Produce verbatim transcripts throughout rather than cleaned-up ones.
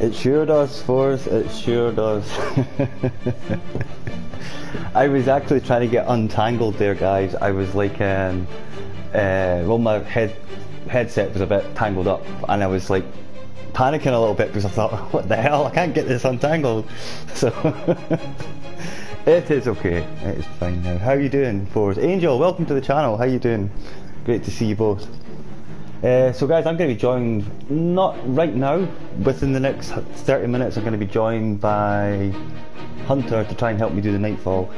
It sure does, Force, it sure does. I was actually trying to get untangled there, guys. I was like, um, uh, well, my head headset was a bit tangled up, and I was like panicking a little bit because I thought, what the hell, I can't get this untangled. So, it is okay, it is fine now. How you doing, Force? Angel, welcome to the channel, how you doing? Great to see you both. Uh, so guys, I'm going to be joined, not right now, within the next thirty minutes I'm going to be joined by Hunter to try and help me do the Nightfall.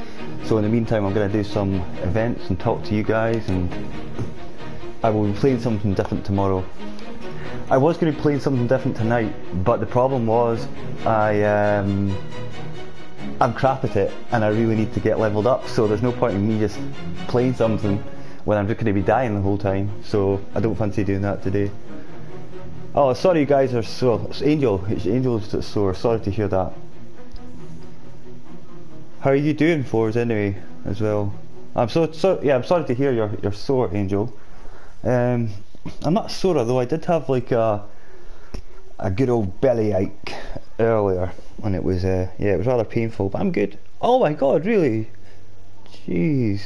So in the meantime I'm going to do some events and talk to you guys, and I will be playing something different tomorrow. I was going to be playing something different tonight, but the problem was I, um, I'm crap at it and I really need to get leveled up, so there's no point in me just playing something when I'm just going to be dying the whole time, so I don't fancy doing that today. Oh, sorry you guys are sore. It's Angel, it's Angel's that's sore, sorry to hear that. How are you doing, Force, anyway, as well? I'm so, so yeah, I'm sorry to hear you're, you're sore, Angel. Um, I'm not sore, though. I did have like a, a good old belly ache earlier, and it was, uh, yeah, it was rather painful, but I'm good. Oh my god, really? Jeez.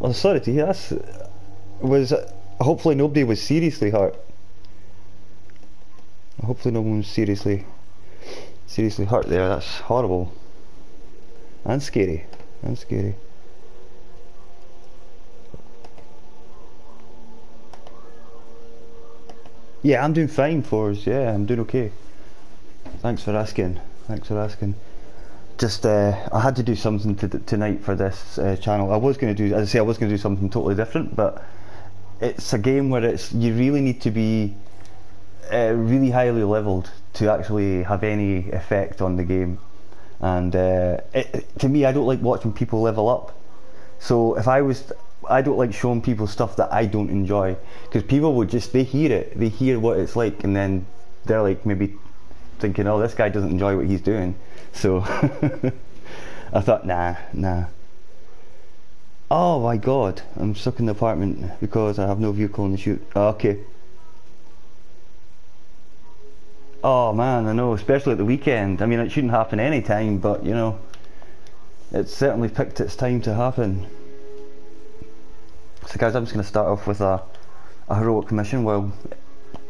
I'm sorry to hear that. Was uh, hopefully nobody was seriously hurt. Hopefully no one was seriously, seriously hurt there. That's horrible and scary, and scary. Yeah, I'm doing fine, Forz. Yeah, I'm doing okay. Thanks for asking. Thanks for asking. Just, uh, I had to do something to tonight for this uh, channel. I was going to do, as I say, I was going to do something totally different, but it's a game where it's you really need to be uh, really highly leveled to actually have any effect on the game. And uh, it, to me, I don't like watching people level up. So if I was, I don't like showing people stuff that I don't enjoy, because people would just, they hear it, they hear what it's like, and then they're like maybe thinking, oh, this guy doesn't enjoy what he's doing. So I thought, nah, nah. Oh my god, I'm stuck in the apartment because I have no vehicle in the shoot. Oh, okay. Oh man, I know, especially at the weekend. I mean, it shouldn't happen any time, but you know, it's certainly picked its time to happen. So guys, I'm just going to start off with a, a heroic mission. Well,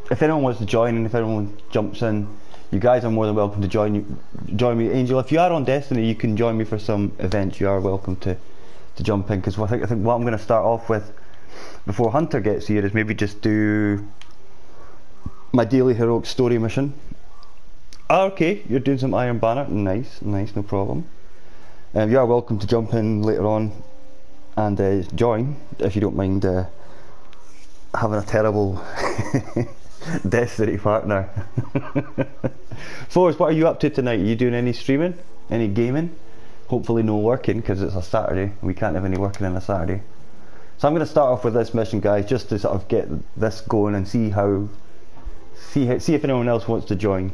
if anyone wants to join and if anyone jumps in, you guys are more than welcome to join you, join me, Angel. If you are on Destiny, you can join me for some events. You are welcome to, to jump in, because I think, I think what I'm going to start off with before Hunter gets here is maybe just do my daily heroic story mission. Oh, okay, you're doing some Iron Banner. Nice, nice, no problem. Um, you are welcome to jump in later on and uh, join if you don't mind uh, having a terrible Destiny partner. Forrest, what are you up to tonight? Are you doing any streaming? Any gaming? Hopefully no working, because it's a Saturday. We can't have any working on a Saturday. So I'm going to start off with this mission, guys, just to sort of get this going and see how, see how, see if anyone else wants to join.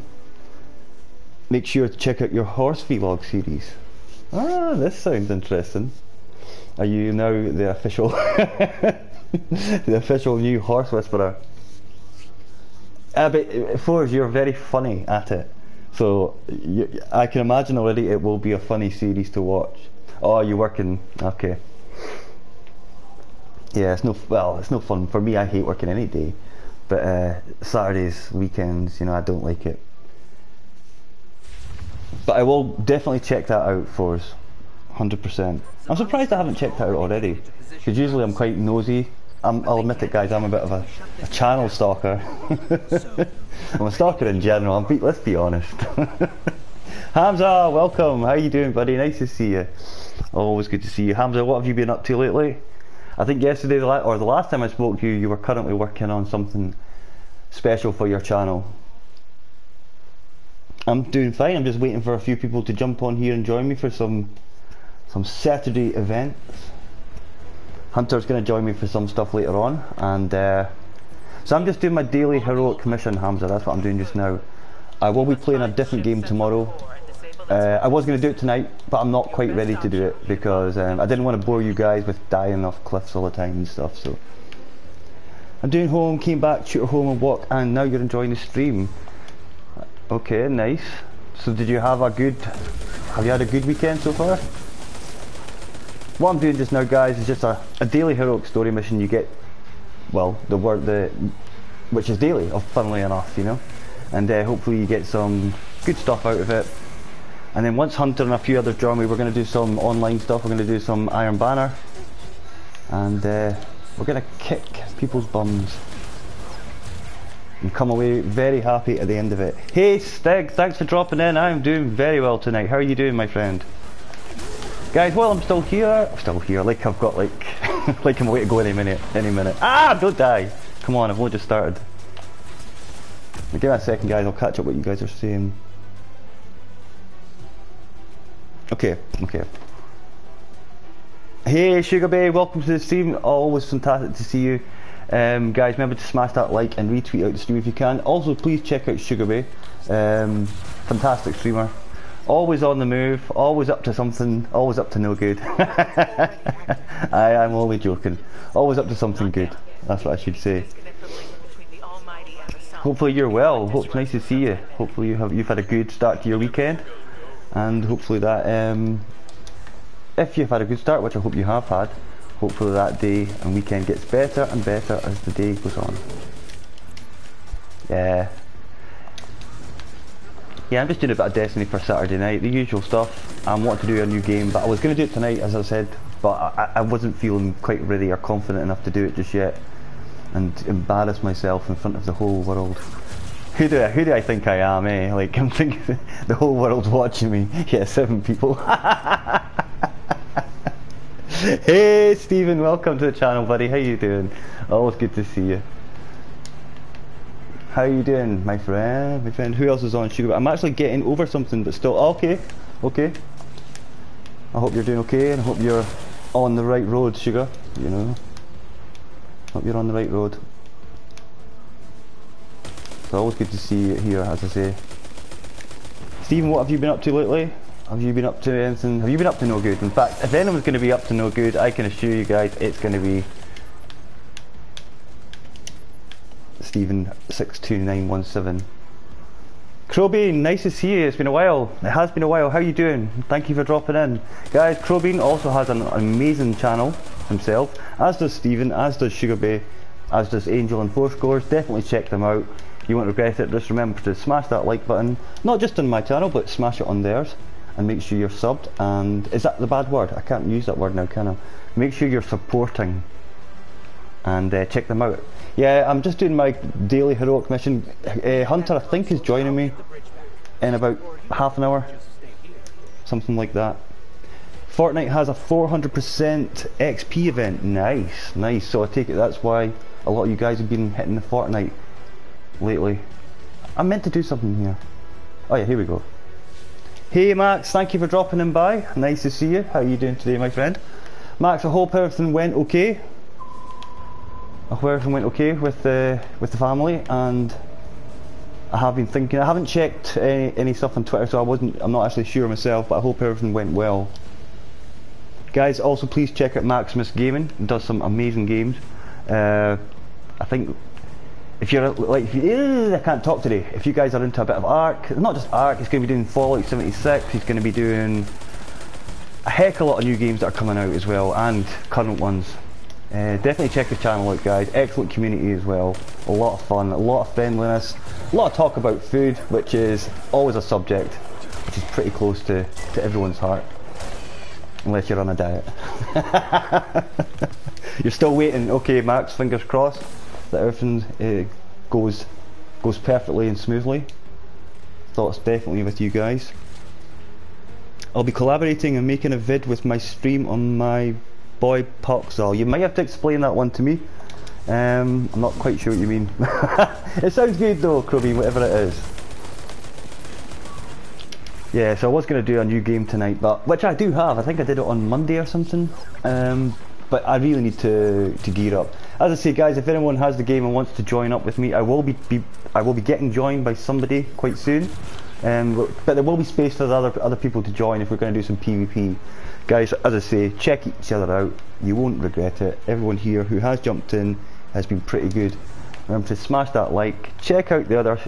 Make sure to check out your horse vlog series. Ah, this sounds interesting. Are you now the official the official new horse whisperer? Uh, but Forz, you're very funny at it, so you, I can imagine already it will be a funny series to watch. Oh, you're working? Okay. Yeah, it's no, well, it's no fun for me. I hate working any day, but uh, Saturdays, weekends, you know, I don't like it. But I will definitely check that out, Forz, one hundred percent. I'm surprised I haven't checked that out already, because usually I'm quite nosy. I'm, I'll admit it, guys, I'm a bit of a, a channel stalker. I'm a stalker in general, I'm be, let's be honest. Hamza, welcome, how you doing, buddy? Nice to see you. Always good to see you. Hamza, what have you been up to lately? I think yesterday, the la or the last time I spoke to you, you were currently working on something special for your channel. I'm doing fine, I'm just waiting for a few people to jump on here and join me for some, some Saturday events. Hunter's going to join me for some stuff later on, and uh, so I'm just doing my daily heroic mission, Hamza. That's what I'm doing just now. I will be playing a different game tomorrow. Uh, I was going to do it tonight, but I'm not quite ready to do it because um, I didn't want to bore you guys with dying off cliffs all the time and stuff. So I'm doing home, came back, shoot a home and walk, and now you're enjoying the stream. Okay, nice. So did you have a good, have you had a good weekend so far? What I'm doing just now, guys, is just a, a daily heroic story mission you get, well, the word, the, which is daily, funnily enough, you know, and uh, hopefully you get some good stuff out of it. And then once Hunter and a few others join me, we're going to do some online stuff, we're going to do some Iron Banner, and uh, we're going to kick people's bums and come away very happy at the end of it. Hey Stig, thanks for dropping in. I'm doing very well tonight. How are you doing, my friend? Guys, while I'm still here, I'm still here, like I've got like, like I'm away to go any minute, any minute. Ah, don't die! Come on, I've only just started. Give me a second, guys, I'll catch up what you guys are saying. Okay, okay. Hey Sugar Bay, welcome to the stream. Always fantastic to see you. Um, guys, remember to smash that like and retweet out the stream if you can. Also, please check out Sugar Bay. Um, fantastic streamer. Always on the move, always up to something, always up to no good. I, I'm only joking. Always up to something good. That's what I should say. Hopefully you're well. Hope it's nice to see you. Hopefully you have, you've had a good start to your weekend. And hopefully that, um, if you've had a good start, which I hope you have had, hopefully that day and weekend gets better and better as the day goes on. Yeah. Yeah, I'm just doing a bit of Destiny for Saturday night, the usual stuff. I want to do a new game, but I was going to do it tonight, as I said, but I, I wasn't feeling quite ready or confident enough to do it just yet and embarrass myself in front of the whole world. Who do I, who do I think I am, eh? Like, I'm thinking the whole world's watching me. Yeah, seven people. Hey Stephen, welcome to the channel, buddy. How you doing? Always good to see you. How you doing, my friend? My friend, who else is on Sugar? I'm actually getting over something, but still okay. Okay. I hope you're doing okay, and I hope you're on the right road, Sugar. You know. Hope you're on the right road. It's always good to see you here, as I say. Stephen, what have you been up to lately? Have you been up to anything? Have you been up to no good? In fact, if anyone's going to be up to no good, I can assure you guys it's going to be Stephen six two nine one seven. Crowbean, nice to see you. It's been a while. It has been a while. How are you doing? Thank you for dropping in. Guys, Crowbean also has an amazing channel himself, as does Stephen, as does Sugar Bay, as does Angel and Four Scores. Definitely check them out. You won't regret it. Just remember to smash that like button, not just on my channel, but smash it on theirs. And make sure you're subbed, and is that the bad word? I can't use that word now, can I? Make sure you're supporting, and uh, check them out. Yeah, I'm just doing my daily heroic mission. uh, Hunter, I think, is joining me in about half an hour, something like that. Fortnite has a four hundred percent X P event. Nice, nice. So I take it that's why a lot of you guys have been hitting the Fortnite lately. I meant to do something here. Oh yeah, here we go. Hey Max, thank you for dropping in by. Nice to see you. How are you doing today, my friend? Max, I hope everything went okay. I hope everything went okay with the with the family. And I have been thinking. I haven't checked any any stuff on Twitter, so I wasn't. I'm not actually sure myself. But I hope everything went well. Guys, also please check out Maximus Gaming. He does some amazing games. Uh, I think. If you're like, if you, I can't talk today. If you guys are into a bit of Ark, not just Ark, he's going to be doing Fallout seventy-six. He's going to be doing a heck of a lot of new games that are coming out as well, and current ones. Uh, definitely check the channel out, guys. Excellent community as well. A lot of fun, a lot of friendliness, a lot of talk about food, which is always a subject which is pretty close to to everyone's heart, unless you're on a diet. You're still waiting, okay, Max? Fingers crossed that everything uh, goes goes perfectly and smoothly. Thoughts definitely with you guys. I'll be collaborating and making a vid with my stream on my boy Puxal. You might have to explain that one to me. Um, I'm not quite sure what you mean. It sounds good though, Crowbean, whatever it is. Yeah, so I was going to do a new game tonight, but which I do have. I think I did it on Monday or something. Um, but I really need to to gear up. As I say, guys, if anyone has the game and wants to join up with me, I will be, be I will be getting joined by somebody quite soon. Um, but there will be space for the other other people to join if we're going to do some PvP. Guys, as I say, check each other out. You won't regret it. Everyone here who has jumped in has been pretty good. Remember to smash that like. Check out the other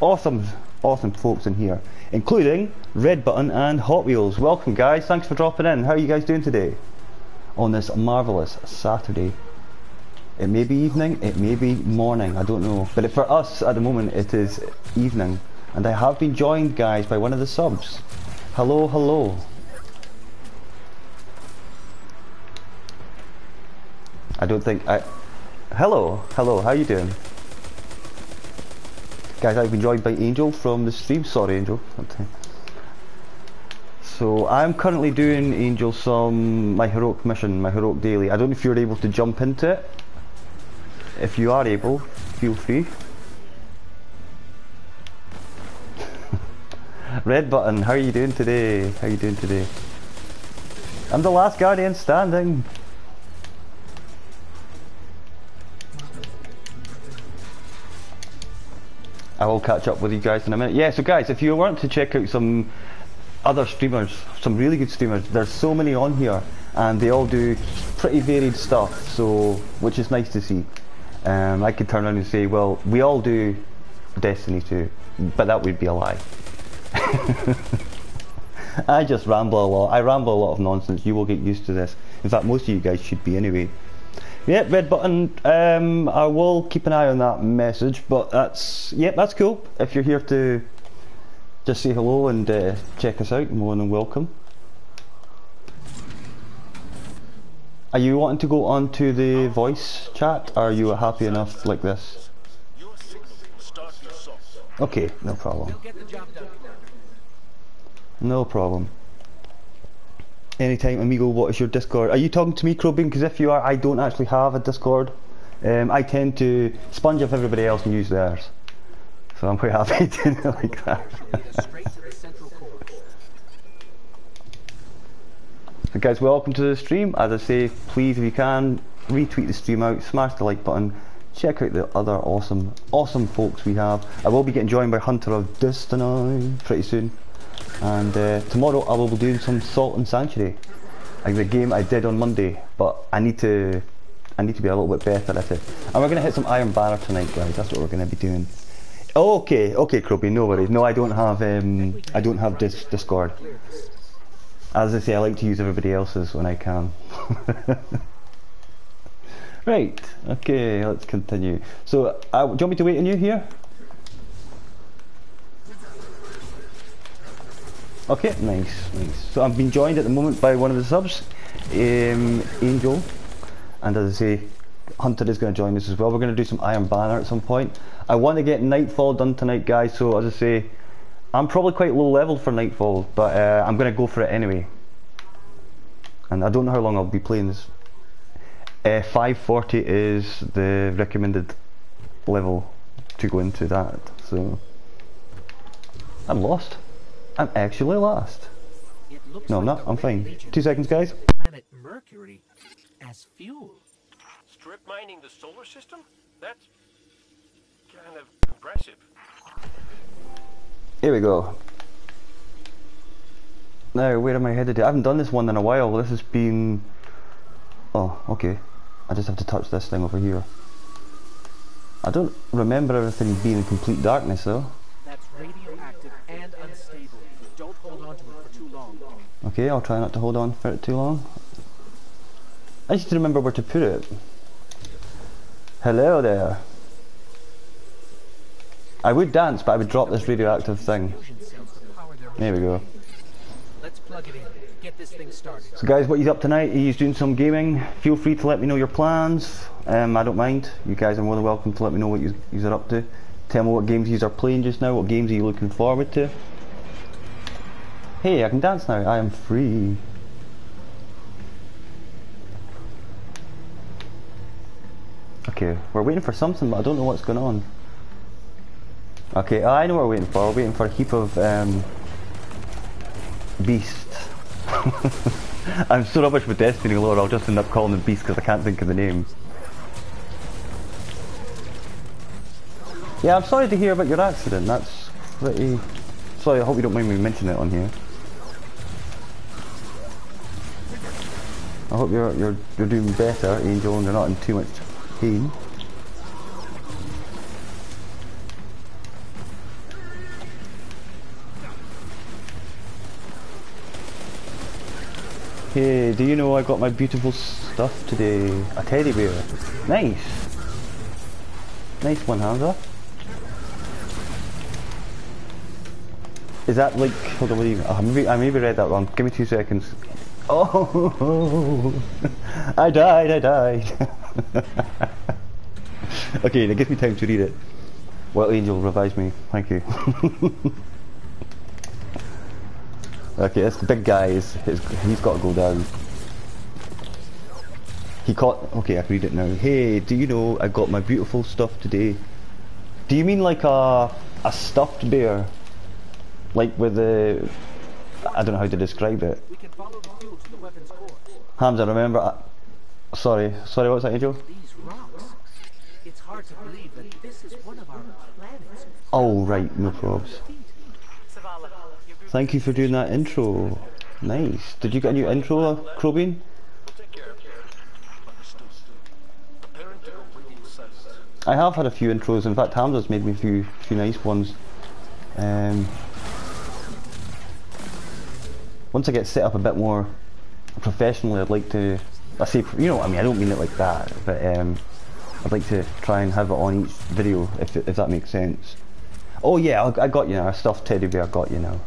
awesome awesome folks in here, including Red Button and Hot Wheels. Welcome guys, thanks for dropping in. How are you guys doing today on this marvellous Saturday? It may be evening, it may be morning, I don't know, but for us at the moment it is evening. And I have been joined guys by one of the subs. Hello, hello. I don't think I... Hello, hello, how you doing? Guys, I've been joined by Angel from the stream. Sorry Angel. So I'm currently doing, Angel, some my heroic mission, my heroic daily. I don't know if you're able to jump into it. If you are able, feel free. Red Button, how are you doing today? How are you doing today? I'm the last guardian standing. I will catch up with you guys in a minute. Yeah, so guys, if you want to check out some other streamers, some really good streamers, there's so many on here and they all do pretty varied stuff, so which is nice to see. um, I could turn around and say, well, we all do Destiny two, but that would be a lie. I just ramble a lot. I ramble a lot of nonsense. You will get used to this. In fact, most of you guys should be anyway. Yep, Red Button, um, I will keep an eye on that message, but that's, yep, that's cool. If you're here to just say hello and uh, check us out, more than welcome. Are you wanting to go on to the voice chat, or are you happy enough like this? Okay, no problem. No problem. Anytime, amigo, what is your Discord? Are you talking to me, Crowbean? Because if you are, I don't actually have a Discord. Um, I tend to sponge off everybody else and use theirs. So I'm quite happy doing it like that. So guys, welcome to the stream. As I say, please, if you can, retweet the stream out, smash the like button, check out the other awesome, awesome folks we have. I will be getting joined by Hunter of Destiny pretty soon. And uh, tomorrow I will be doing some Salt and Sanctuary, like the game I did on Monday, but I need to I need to be a little bit better at it. And we're going to hit some Iron Banner tonight guys, that's what we're going to be doing. Okay, okay Crowbean, no worries. No, I don't have um, I don't have dis Discord. As I say, I like to use everybody else's when I can. Right, okay, let's continue. So, uh, do you want me to wait on you here? Okay, nice, nice. So I've been joined at the moment by one of the subs, um, Angel, and as I say, Hunter is going to join us as well. We're going to do some Iron Banner at some point. I want to get Nightfall done tonight, guys, so as I say, I'm probably quite low level for Nightfall, but uh, I'm going to go for it anyway. And I don't know how long I'll be playing this. Uh, five forty is the recommended level to go into that, so... I'm lost. I'm actually lost. No, I'm not. I'm fine. Two seconds, guys. Planet Mercury as fuel. Strip mining the solar system? That's kind of impressive. Here we go. Now, where am I headed to? I haven't done this one in a while. This has been... Oh, okay. I just have to touch this thing over here. I don't remember everything being in complete darkness, though. That's radioactive and unstable. Don't hold on to it for too long. Okay, I'll try not to hold on for it too long. I just remember where to put it. Hello there. I would dance, but I would drop this radioactive thing. There we go. Let's plug it in. Get this thing started. So guys, what he's up tonight, he's doing some gaming. Feel free to let me know your plans. Um, I don't mind. You guys are more than welcome to let me know what you guys are up to. Tell me what games you are playing just now, what games are you looking forward to. Hey, I can dance now, I am free. Okay, we're waiting for something but I don't know what's going on. Okay, I know what we're waiting for, we're waiting for a heap of um, beasts. I'm so rubbish with Destiny lore, I'll just end up calling them beasts because I can't think of the names. Yeah, I'm sorry to hear about your accident, that's pretty... Sorry, I hope you don't mind me mentioning it on here. I hope you're, you're, you're doing better, Angel, and you're not in too much pain. Hey, do you know I got my beautiful stuff today? A teddy bear. Nice. Nice one, Hamza. Is that like, hold on, what do you mean? Oh, I, maybe, I maybe read that wrong. Give me two seconds. Oh, I died, I died. Okay, now give me time to read it. Well, Angel, revise me. Thank you. Okay, this big guy, is, is, he's got to go down. He caught... Okay, I can read it now. Hey, do you know I got my beautiful stuff today? Do you mean like a, a stuffed bear? Like with the... I don't know how to describe it. Hamza, remember... I, sorry, sorry, what's that, Angel? It's hard to believe that this is one of our planets. Oh, right, no probs. Thank you for doing that intro. Nice. Did you get a new intro, Crowbean? I have had a few intros. In fact, Hamza's made me a few, few nice ones. Um, once I get set up a bit more professionally, I'd like to... I say, you know what I mean, I don't mean it like that, but um, I'd like to try and have it on each video, if, if that makes sense. Oh yeah, I, I got you now. I stuffed teddy bear, I got you now.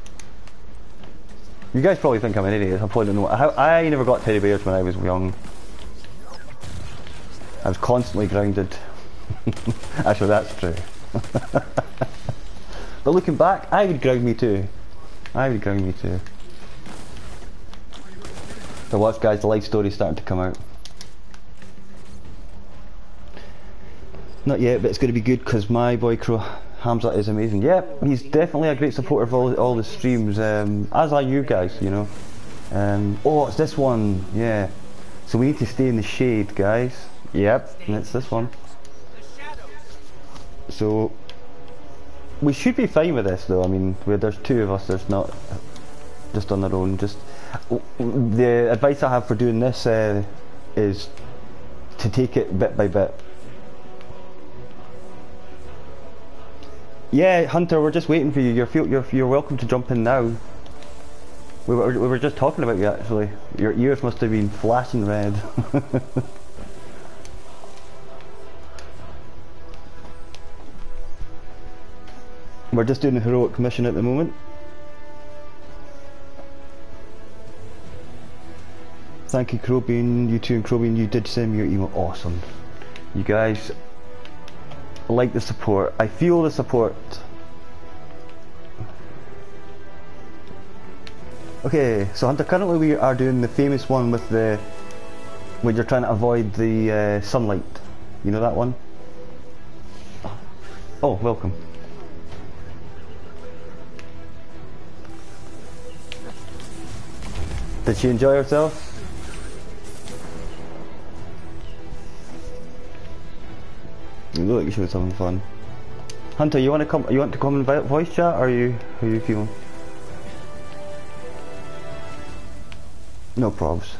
You guys probably think I'm an idiot. I probably don't know. I, I never got teddy bears when I was young. I was constantly grounded. Actually, that's true. But looking back, I would ground me too. I would ground me too. So watch, guys, the life story's starting to come out. Not yet, but it's going to be good because my boy Crow Hamza is amazing. Yep, he's definitely a great supporter of all, all the streams, um, as are you guys, you know. Um, oh, it's this one, yeah. So we need to stay in the shade, guys. Yep, and it's this one. So, we should be fine with this though, I mean, where there's two of us, there's not, just on their own, just... The advice I have for doing this uh, is to take it bit by bit. Yeah, Hunter, we're just waiting for you. You're feel, you're you're welcome to jump in now. We were we were just talking about you actually. Your ears must have been flashing red. We're just doing a heroic mission at the moment. Thank you, Crowbean. You too, and Crowbean, you did send me your email. Awesome. You guys. I like the support. I feel the support. Okay, so Hunter, currently we are doing the famous one with the when you're trying to avoid the uh, sunlight. You know that one? Oh, welcome. Did she enjoy herself? You look like she was having fun. Hunter, you want to come? You want to come and voice chat, or are you? How are you feeling? No probs.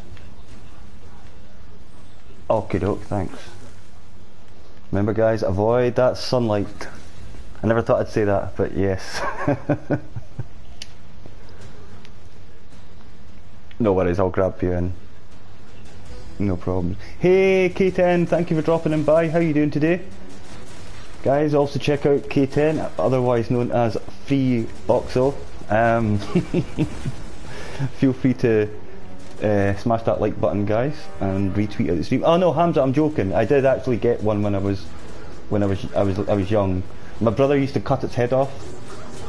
Okie doke, thanks. Remember, guys, avoid that sunlight. I never thought I'd say that, but yes. No worries, I'll grab you in. No problem. Hey, K ten, thank you for dropping in by. How are you doing today? Guys, also check out K ten, otherwise known as Free Oxo. Um, feel free to uh, smash that like button, guys, and retweet out the stream. Oh no, Hamza, I'm joking. I did actually get one when I was when I was I was I was young. My brother used to cut its head off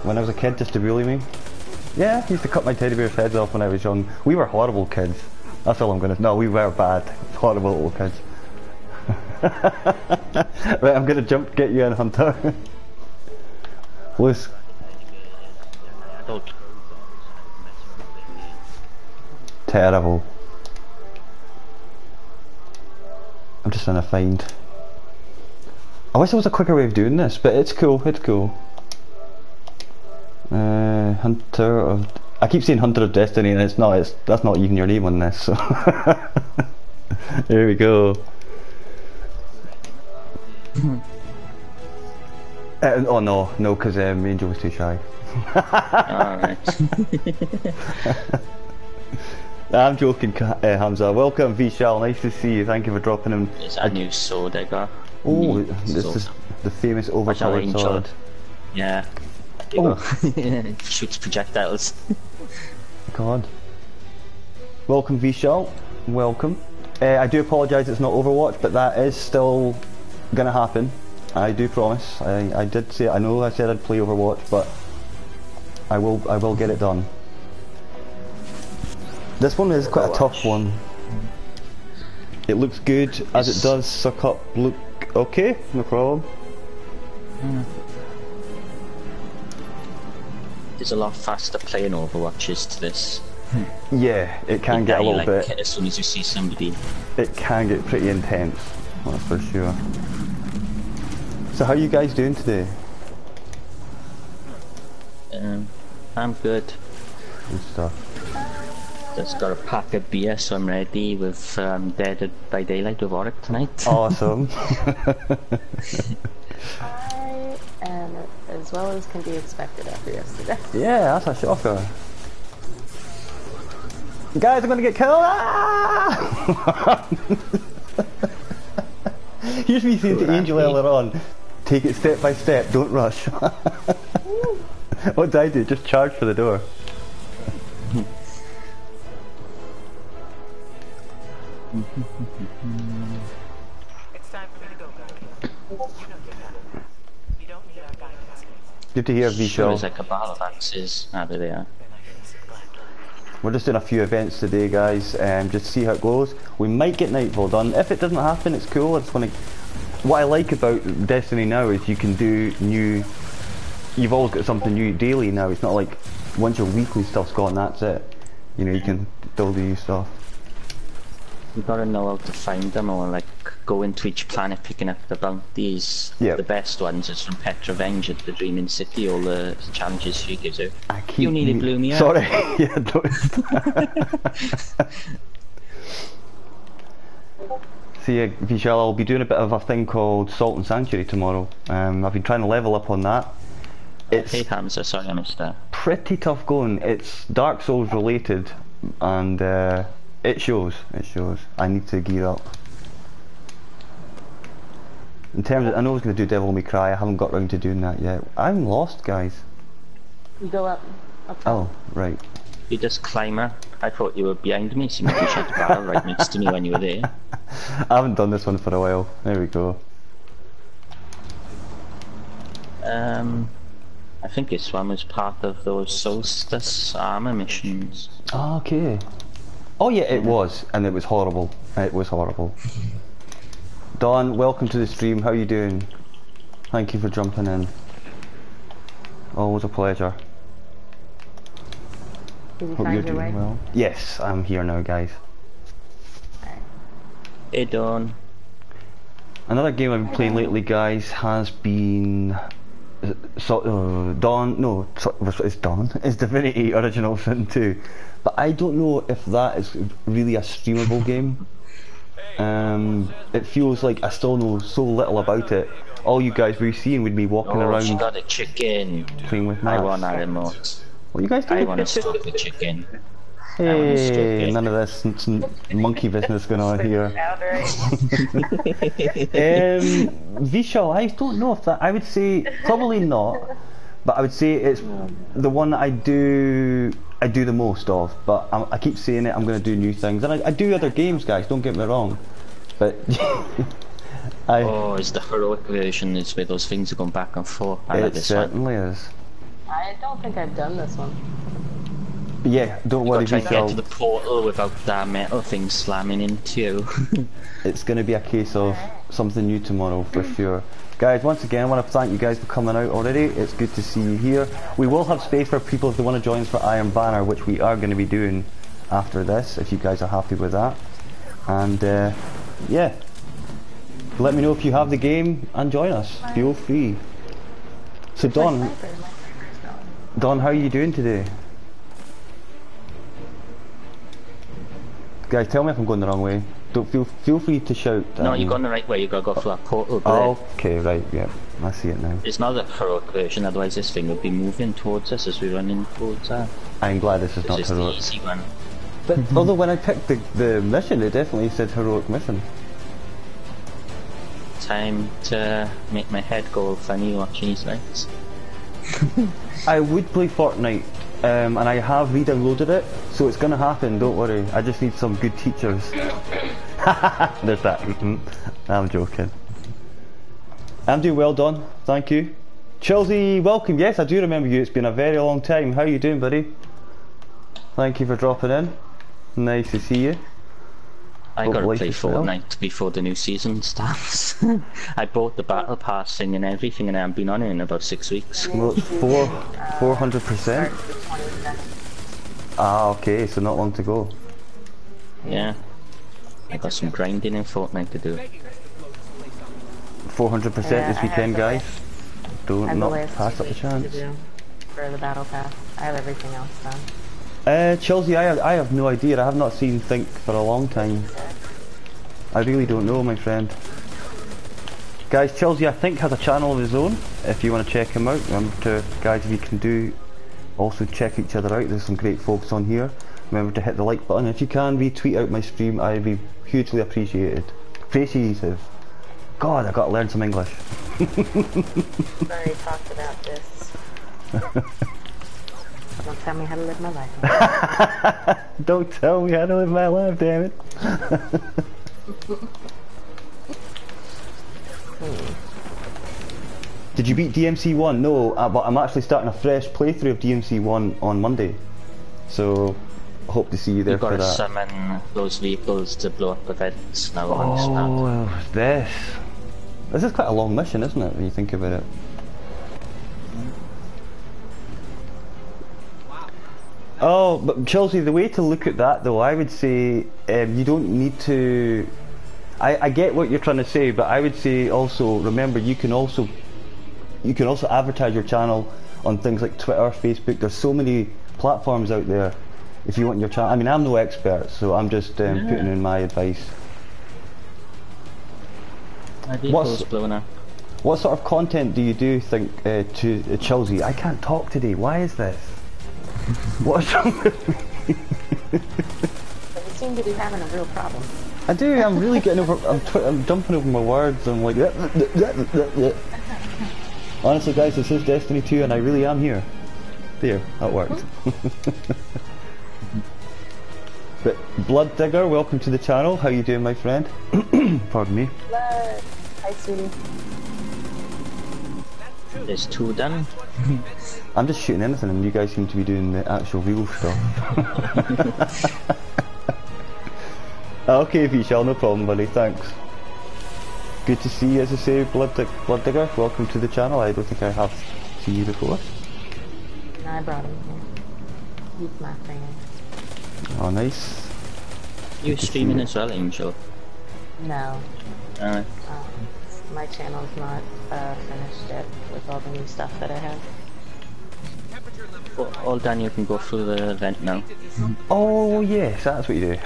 when I was a kid just to bully me. Yeah, he used to cut my teddy bear's heads off when I was young. We were horrible kids. That's all I'm gonna. No, we were bad, horrible little kids. Right, I'm gonna jump, get you in, Hunter. Loose. Terrible. I'm just trying to find. I wish there was a quicker way of doing this, but it's cool, it's cool. Uh, Hunter of. I keep saying Hunter of Destiny, and it's not. It's that's not even your name on this. So. There we go. uh, oh no, no, because um, Angel was too shy. Alright. I'm joking, uh, Hamza. Welcome, Vishal. Nice to see you. Thank you for dropping him. It's a new sword I got. Oh, this sword. Is the famous overpowered sword. Yeah. Oh. It shoots projectiles. God. Welcome, Vishal. Welcome. Uh, I do apologise it's not Overwatch, but that is still gonna happen. I do promise. I, I did say, I know I said I'd play Overwatch, but I will I will get it done. This one is quite Overwatch. A tough one. It looks good it's... as it does suck up look okay, no problem. Mm. There's a lot faster playing Overwatches to this. Yeah, it can get a little like, bit. As soon as you see somebody, it can get pretty intense. That's for sure. So, how are you guys doing today? Um, I'm good. Good stuff. Just got a pack of beer, so I'm ready. With um, Dead by Daylight with Arc tonight. Awesome. I am as well as can be expected after yesterday. Yeah, that's a shocker. Guys, I'm gonna get killed! Ah! Here's me saying to Angel earlier on, take it step by step, don't rush. What did I do? Just charge for the door. It's time for me to go, guys. You know you're not. You don't need our guidance. Good to hear, Vishal. Sure is a cabal of axes. Ah, there they are. We're just doing a few events today, guys, and um, just see how it goes. We might get Nightfall done. If it doesn't happen, it's cool. I just want to. What I like about Destiny now is you can do new. You've always got something new daily now. It's not like once your weekly stuff's gone, that's it. You know, you can still do new stuff. You gotta know how to find them, or like go into each planet picking up the bounties. Yeah. The best ones is from Petra Venger, the Dreaming City, all the challenges she gives out. I keep you nearly blew me out. Sorry, yeah, don't. So yeah, Vishal, I'll be doing a bit of a thing called Salt and Sanctuary tomorrow. Um, I've been trying to level up on that. It's hey, Hamza, sorry I missed that. Pretty tough going. It's Dark Souls related, and uh, it shows. It shows. I need to gear up. In terms of, I know I was going to do Devil May Cry, I haven't got round to doing that yet. I'm lost, guys. You go up. up. Oh, right. You just climb up. I thought you were behind me, so you shot the barrel right next to me when you were there. I haven't done this one for a while. There we go. Um, I think this one was part of those Solstice Armor missions. Oh, okay. Oh yeah, it was, and it was horrible. It was horrible. Don, welcome to the stream. How are you doing? Thank you for jumping in. Always a pleasure. Did you Hope find you're your doing way? Well. Yes, I'm here now, guys. Right. Hey, Don. Another game I've been playing lately, guys, has been so, uh, Dawn. No, so, it's Dawn. It's Divinity Original Sin two, but I don't know if that is really a streamable game. Um, it feels like I still know so little about it. All you guys were seeing would be walking oh, around. She got a chicken. Playing with I want a remote. What are you guys doing? I want to stalk the chicken. Hey, none of this monkey business going on here. um, Vishal, I don't know if that. I would say probably not, but I would say it's the one that I do. I do the most of, but I'm, I keep saying it. I'm going to do new things, and I, I do other games, guys. Don't get me wrong, but I, oh, it's the heroic version. It's where those things are going back and forth. I it like this certainly one. Is. I don't think I've done this one. But yeah, don't you worry. Try to get to the portal without that metal thing slamming into you. It's going to be a case of something new tomorrow for sure. Guys, once again, I want to thank you guys for coming out already. It's good to see you here. We will have space for people if they want to join us for Iron Banner, which we are going to be doing after this, if you guys are happy with that. And, uh, yeah. Let me know if you have the game and join us. Feel free. So, Don, Don, how are you doing today? Guys, tell me if I'm going the wrong way. Don't feel feel free to shout. Um, no, you're going the right way. You gotta go for that portal. Oh, okay, right, yeah, I see it now. It's not the heroic version, otherwise this thing would be moving towards us as we run in towards that. I'm glad this is not heroic. It's the easy one. But mm-hmm. although when I picked the, the mission, it definitely said heroic mission. Time to make my head go if I knew what cheese likes. I would play Fortnite, um, and I have re-downloaded it, so it's gonna happen, don't worry. I just need some good teachers. There's that. I'm joking. I'm doing well, Don. Thank you. Chelsea, welcome. Yes, I do remember you. It's been a very long time. How are you doing, buddy? Thank you for dropping in. Nice to see you. I Hope gotta play Fortnite well. before the new season starts. I bought the battle passing and everything, and I haven't been on it in about six weeks. Well, it's four, four hundred percent. Ah, okay, so not long to go. Yeah, I got some grinding in Fortnite to do. Four hundred percent this weekend, guys. List. Don't not pass up the chance. For the battle pass, I have everything else done. Uh, Chelsea, I, I have no idea. I have not seen Think for a long time. I really don't know, my friend. Guys, Chelsea, I think, has a channel of his own. If you want to check him out, remember to, guys, if you can do, also check each other out. There's some great folks on here. Remember to hit the like button. If you can, retweet out my stream. I'd be hugely appreciated. Appreciative. God, I've got to learn some English. I've already talked about this. Don't tell me how to live my life. Don't tell me how to live my life, damn it. Did you beat D M C one? No, but I'm actually starting a fresh playthrough of D M C one on Monday. So, hope to see you there You've for that. You've got to summon those vehicles to blow up events now on Snap. Oh, well, this. This is quite a long mission, isn't it, when you think about it? Oh, but Chelsea, the way to look at that though, I would say um, you don't need to... I, I get what you're trying to say, but I would say also, remember, you can also you can also advertise your channel on things like Twitter, Facebook. There's so many platforms out there if you want your channel. I mean, I'm no expert, so I'm just um, yeah. putting in my advice. My vehicle's blowing up. What sort of content do you do think uh, to uh, Chelsea? I can't talk today, why is this? What's wrong with me? But you seem to be having a real problem. I do, I'm really getting over, I'm, twi I'm jumping over my words, I'm like... Honestly guys, this is Destiny two and I really am here. There, that worked. But Blood Digger, welcome to the channel, how you doing my friend? Pardon me. Blood. Hi sweetie. There's two done. I'm just shooting anything and you guys seem to be doing the actual real stuff. Okay Vishal, no problem buddy, thanks. Good to see you, as I say, Blood, Dig Blood Digger. Welcome to the channel, I don't think I have seen you before. No, I brought him here. He's my friend. Oh nice. You're Good streaming you. as well, Angel? No. Alright. Um, my channel's not uh, finished yet with all the new stuff that I have. Well, all done, you can go through the event now. Mm-hmm. Oh yes, that's what you do.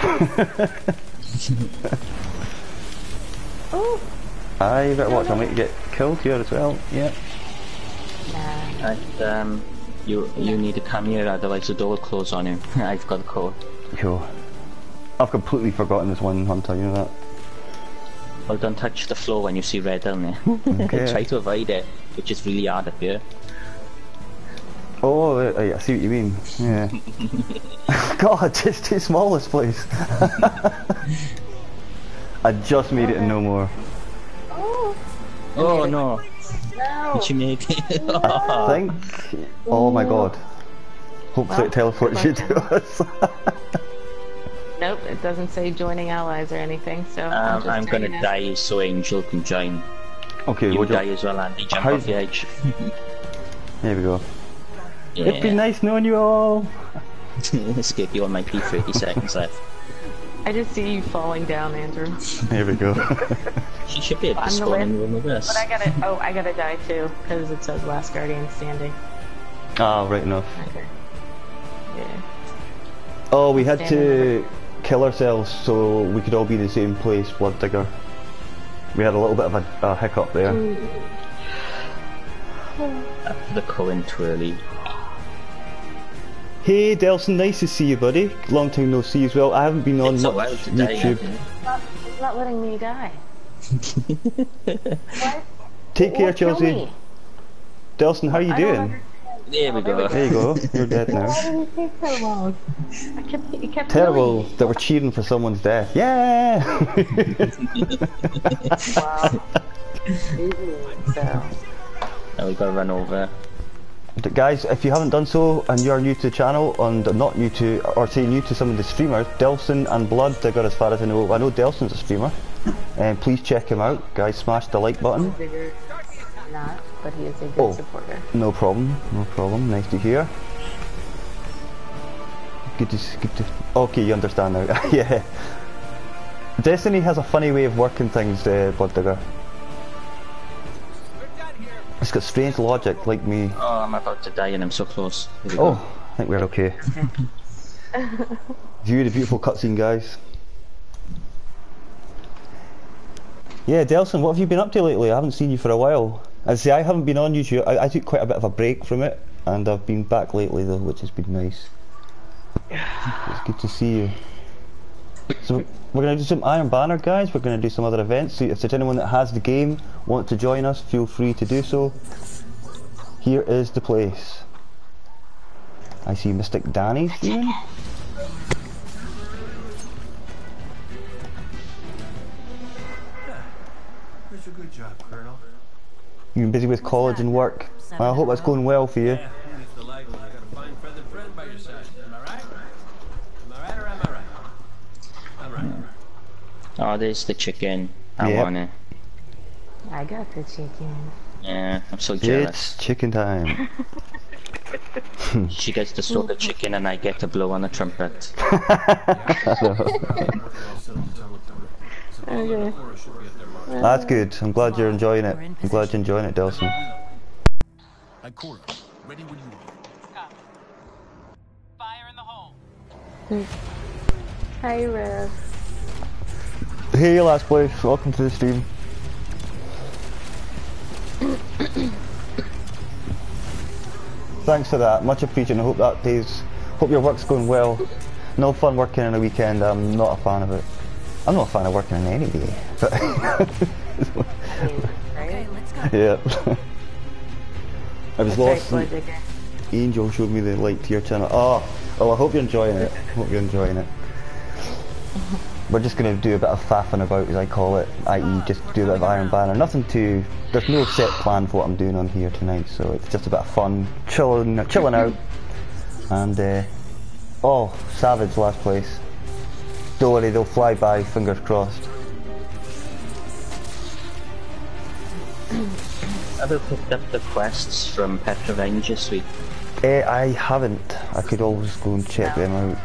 Oh. Aye, you better watch, no, no. I might get killed here as well, yeah. Nah. And, um, you you need to come here, otherwise the door will close on you. I've got a code. Cool. I've completely forgotten this one, Hunter, you know that? Well, don't touch the floor when you see red down there. Okay. Try to avoid it, which is really hard up here. Oh, I see what you mean, yeah. God, it's too small this place. I just made it and no more. Oh, oh no. no. Did you make it? No. I think... Oh my god. Hopefully well, it teleports you to us. Nope, it doesn't say joining allies or anything, so... Um, I'm, I'm gonna it. die so Angel can join. Okay, we'll die as well, Andy. Jump How... off the edge. There we go. Yeah. It'd be nice knowing you all! Escape you on my P thirty seconds left. I just see you falling down, Andrew. There we go. She should be able to spawn in the room with us. But I gotta, oh, I gotta die too, because it says last guardian standing. Ah, oh, right enough. Okay. Yeah. Oh, we had standing to over. kill ourselves so we could all be in the same place, Blood Digger. We had a little bit of a, a hiccup there. The coin twirly. Hey Delson, nice to see you, buddy. Long time no see as well. I haven't been on it's much today, YouTube. It's not, it's not letting me die. What? Take it care, Chelsea. Me. Delson, how are you I doing? There we go. There you go. You're dead now. Why did it take so long? I kept, it kept Terrible that we're cheering for someone's death. Yeah! Wow. Now we gotta run over. Guys, if you haven't done so and you're new to the channel and not new to, or say new to some of the streamers, Delson and Blood Digger, as far as I know. I know Delson's a streamer. And um, please check him out. Guys, smash the like button. Not, but he is a good oh, supporter. No problem, no problem. Nice to hear. Good to, good to. Okay, you understand now. Yeah. Destiny has a funny way of working things, uh, Blood Digger. It's got strange logic, like me. Oh, I'm about to die, and I'm so close. Oh, I think we're okay. View the beautiful cutscene, guys. Yeah, Delson, what have you been up to lately? I haven't seen you for a while. I see, I haven't been on YouTube. I, I took quite a bit of a break from it, and I've been back lately though, which has been nice. It's good to see you. So we're going to do some Iron Banner, guys. We're going to do some other events. So if there's anyone that has the game, want to join us, feel free to do so. Here is the place. I see Mystic Danny's doing. Good job, Colonel. You've been busy with college and work. Well, I hope that's going well for you. Yeah, it's the light. You got a fine feathered friend by your side. Am I right? Am I right or am I right? I'm right, I'm right. Oh, there's the chicken. I yep. want it. I got the chicken. Yeah, I'm so jealous. It's chicken time. She gets to sort the chicken and I get to blow on the trumpet. Okay. That's good. I'm glad you're enjoying it. I'm glad you're enjoying it, Delson. Ready when you want. Fire in the hole. Hi, Rev. Hey, last place. Welcome to the stream. Thanks for that. Much appreciated. I hope that day's. Hope your work's going well. No fun working on a weekend. I'm not a fan of it. I'm not a fan of working in any day. But okay, let's go. Yeah. I was let's lost. Angel showed me the link to your channel. Oh, well, I hope you're enjoying it. Hope you're enjoying it. We're just going to do a bit of faffing about, as I call it, that is just do a bit of Iron Banner. Nothing too... There's no set plan for what I'm doing on here tonight, so it's just a bit of fun, chilling, chilling out. And, uh... oh, Savage last place. Don't worry, they'll fly by, fingers crossed. Have you picked up the quests from Petra Venger this week? Eh, I haven't. I could always go and check no. them out.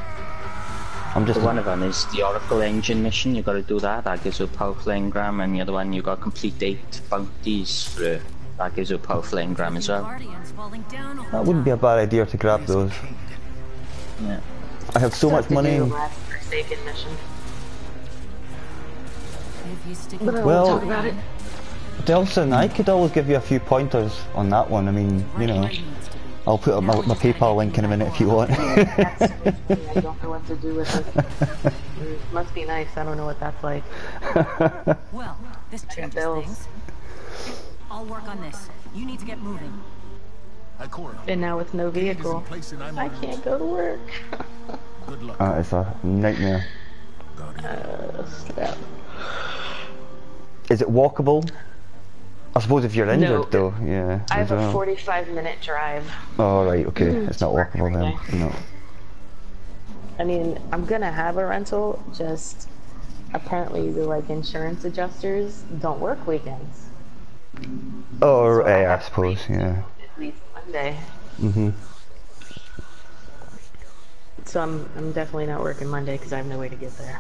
I'm just the one of them is the Oracle Engine mission, you gotta do that, that gives you a powerful engram, and the other one you gotta complete eight bounties through. That gives you a powerful engram as well. That wouldn't be a bad idea to grab those. Yeah. I have so much money. Forsaken mission. Well, Delson, I could always give you a few pointers on that one. I mean, you know, I'll put up my, my PayPal link in a minute if you want. I don't know what to do with it. It must be nice. I don't know what that's like. Well, this changes things. I'll work on this. You need to get moving. And now with no vehicle, I can't go to work. Uh, it's a nightmare. Uh, step. Is it walkable? I suppose if you're injured no. though, yeah. I have well. a forty-five minute drive. Oh right, okay. Mm-hmm. It's not walkable then. No. I mean, I'm gonna have a rental, just apparently the like insurance adjusters don't work weekends. Oh, so I, I suppose, yeah. At least Monday. Mm-hmm. So I'm, I'm definitely not working Monday because I have no way to get there.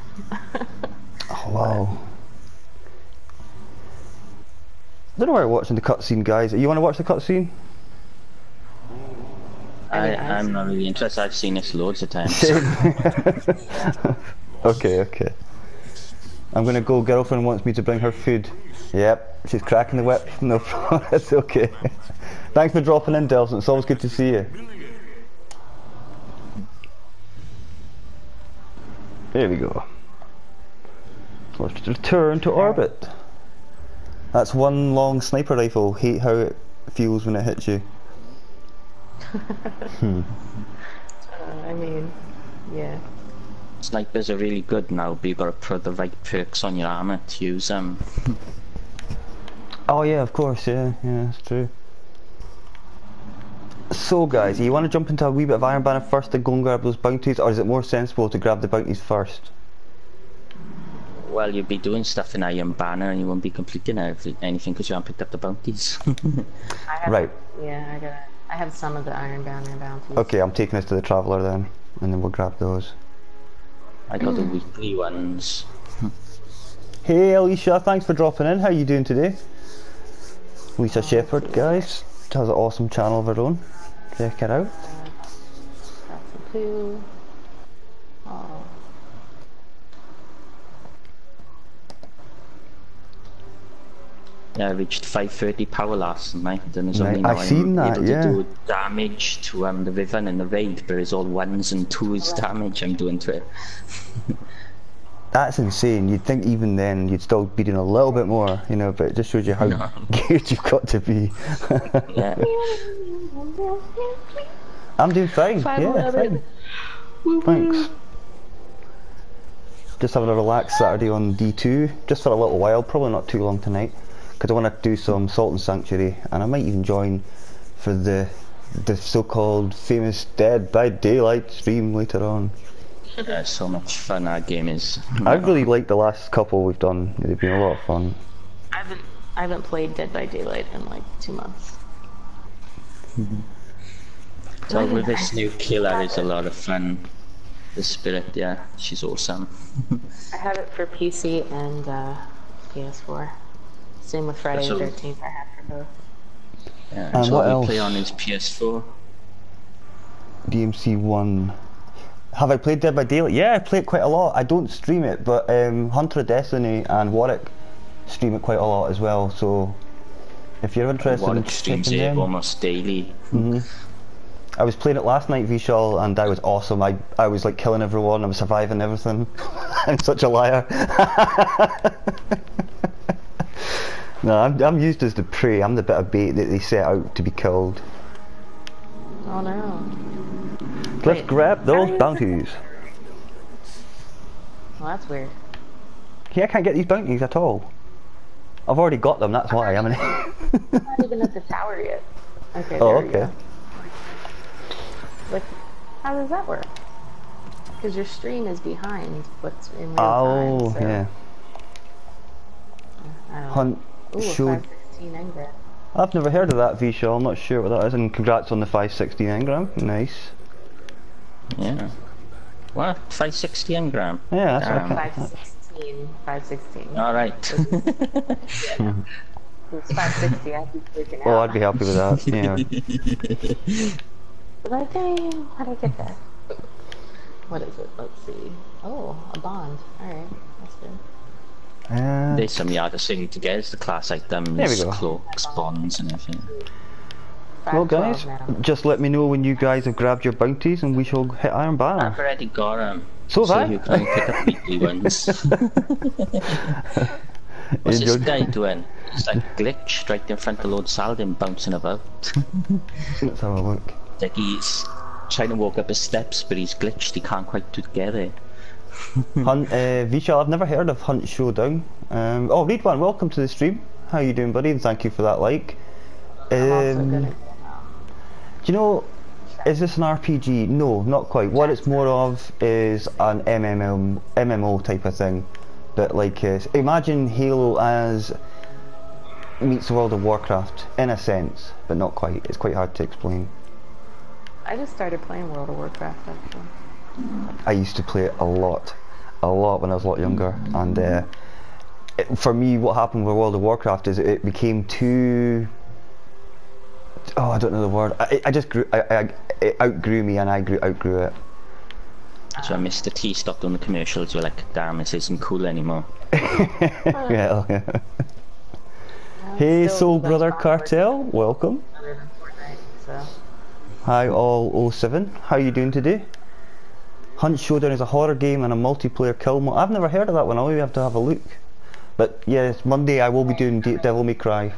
Oh, wow. I don't know why you're watching the cutscene, guys. You want to watch the cutscene? I, I'm not really interested. I've seen this loads of times. Okay, okay. I'm going to go. Girlfriend wants me to bring her food. Yep, she's cracking the whip. No problem. It's okay. Thanks for dropping in, Delson. It's always good to see you. There we go. Let's return to orbit. That's one long sniper rifle. Hate how it feels when it hits you. hmm. uh, I mean, yeah. Snipers are really good now, but you've got to put the right perks on your armor to use them. Oh yeah, of course, yeah, yeah, that's true. So guys, you want to jump into a wee bit of Iron Banner first to go and grab those bounties, or is it more sensible to grab the bounties first? Well, you'd be doing stuff in Iron Banner and you won't be completing anything because you haven't picked up the bounties. I have, right. Yeah, I got. I have some of the Iron Banner bounties. Okay, I'm taking this to the Traveller then, and then we'll grab those. I got the weekly ones. Hey Alicia, thanks for dropping in. How are you doing today? Alicia Shepherd, guys. She has an awesome channel of her own. Check it out. Uh, oh. Yeah, I reached five thirty power last night, and there's only right. I've seen that, able yeah. to do damage to um, the Riven and the raid, but it's all ones and twos damage I'm doing to it. That's insane. You'd think even then you'd still be doing a little bit more, you know, but it just shows you how no. geared you've got to be. yeah. I'm doing fine, yeah, fine. Thanks. Just having a relaxed Saturday on D two, just for a little while, probably not too long tonight, because I want to do some Salt and Sanctuary, and I might even join for the the so-called famous Dead by Daylight stream later on. Yeah, so much fun that game is. I really like the last couple we've done. They've been a lot of fun. I haven't I haven't played Dead by Daylight in like two months. So with this new killer is a lot of fun. The Spirit, yeah, she's awesome. I have it for P C and uh, P S four. Same with Friday the thirteenth. I have for both. Yeah, and so what, what we else? play on is P S four. D M C one. Have I played Dead by Daylight? Yeah, I play it quite a lot. I don't stream it, but um, Hunter of Destiny and Warwick stream it quite a lot as well. So if you're interested, Warwick in streams it them, almost daily. Mm-hmm. I was playing it last night, Vishal, and I was awesome. I I was like killing everyone. I was surviving everything. I'm such a liar. No, I'm, I'm used as the prey. I'm the bit of bait that they set out to be killed. Oh no. Let's Wait, grab those bounties. Well, that's weird. Yeah, I can't get these bounties at all. I've already got them, that's why. I'm not even at the tower yet. Okay, oh, there okay. What, how does that work? Because your stream is behind what's in real oh, time. Oh, so. yeah. Hunt Ooh, showed. I've never heard of that, Vishal. I'm not sure what that is. And congrats on the five sixteen engram. Nice. Yeah. What? five sixty engram? Yeah, that's um, what I five sixteen. five sixteen. Alright. It's five sixty. I'd be freaking out. Well, I'd be happy with that. Yeah. Like, dang, how do I get that? What is it? Let's see. Oh, a bond. Alright, that's good. Uh, There's some yard thing to get. It's the class items, there we go. Cloaks, bonds, and everything. Well, guys, just let me know when you guys have grabbed your bounties, and we shall hit Iron Banner. I've already got them. So, so have I. You can pick up weekly ones. What's this guy doing? It's like glitch right in front of Lord Saladin, bouncing about. Let's have a look. Like he's trying to walk up his steps, but he's glitched. He can't quite get it. Hunt, uh, Vishal, I've never heard of Hunt Showdown. Um, oh, Reed One, welcome to the stream. How you doing, buddy? And thank you for that like. Um, do you know, is this an R P G? No, not quite. What it's more of is an M M O type of thing. But like, uh, imagine Halo as meets World of Warcraft, in a sense, but not quite. It's quite hard to explain. I just started playing World of Warcraft, actually. I used to play it a lot, a lot when I was a lot younger, and uh, it, for me what happened with World of Warcraft is it became too, oh I don't know the word, I, I just grew, I, I, it outgrew me and I grew, outgrew it. So Mister T stopped on the commercials, you're like, damn, this isn't cool anymore. yeah, yeah. Hey Soul Brother Cartel, welcome. Fortnite, so. Hi all oh seven, how are you doing today? Hunt Showdown is a horror game and a multiplayer kill mode. I've never heard of that one. I'll have to have a look. But yes, Monday I will be doing De Devil May Cry.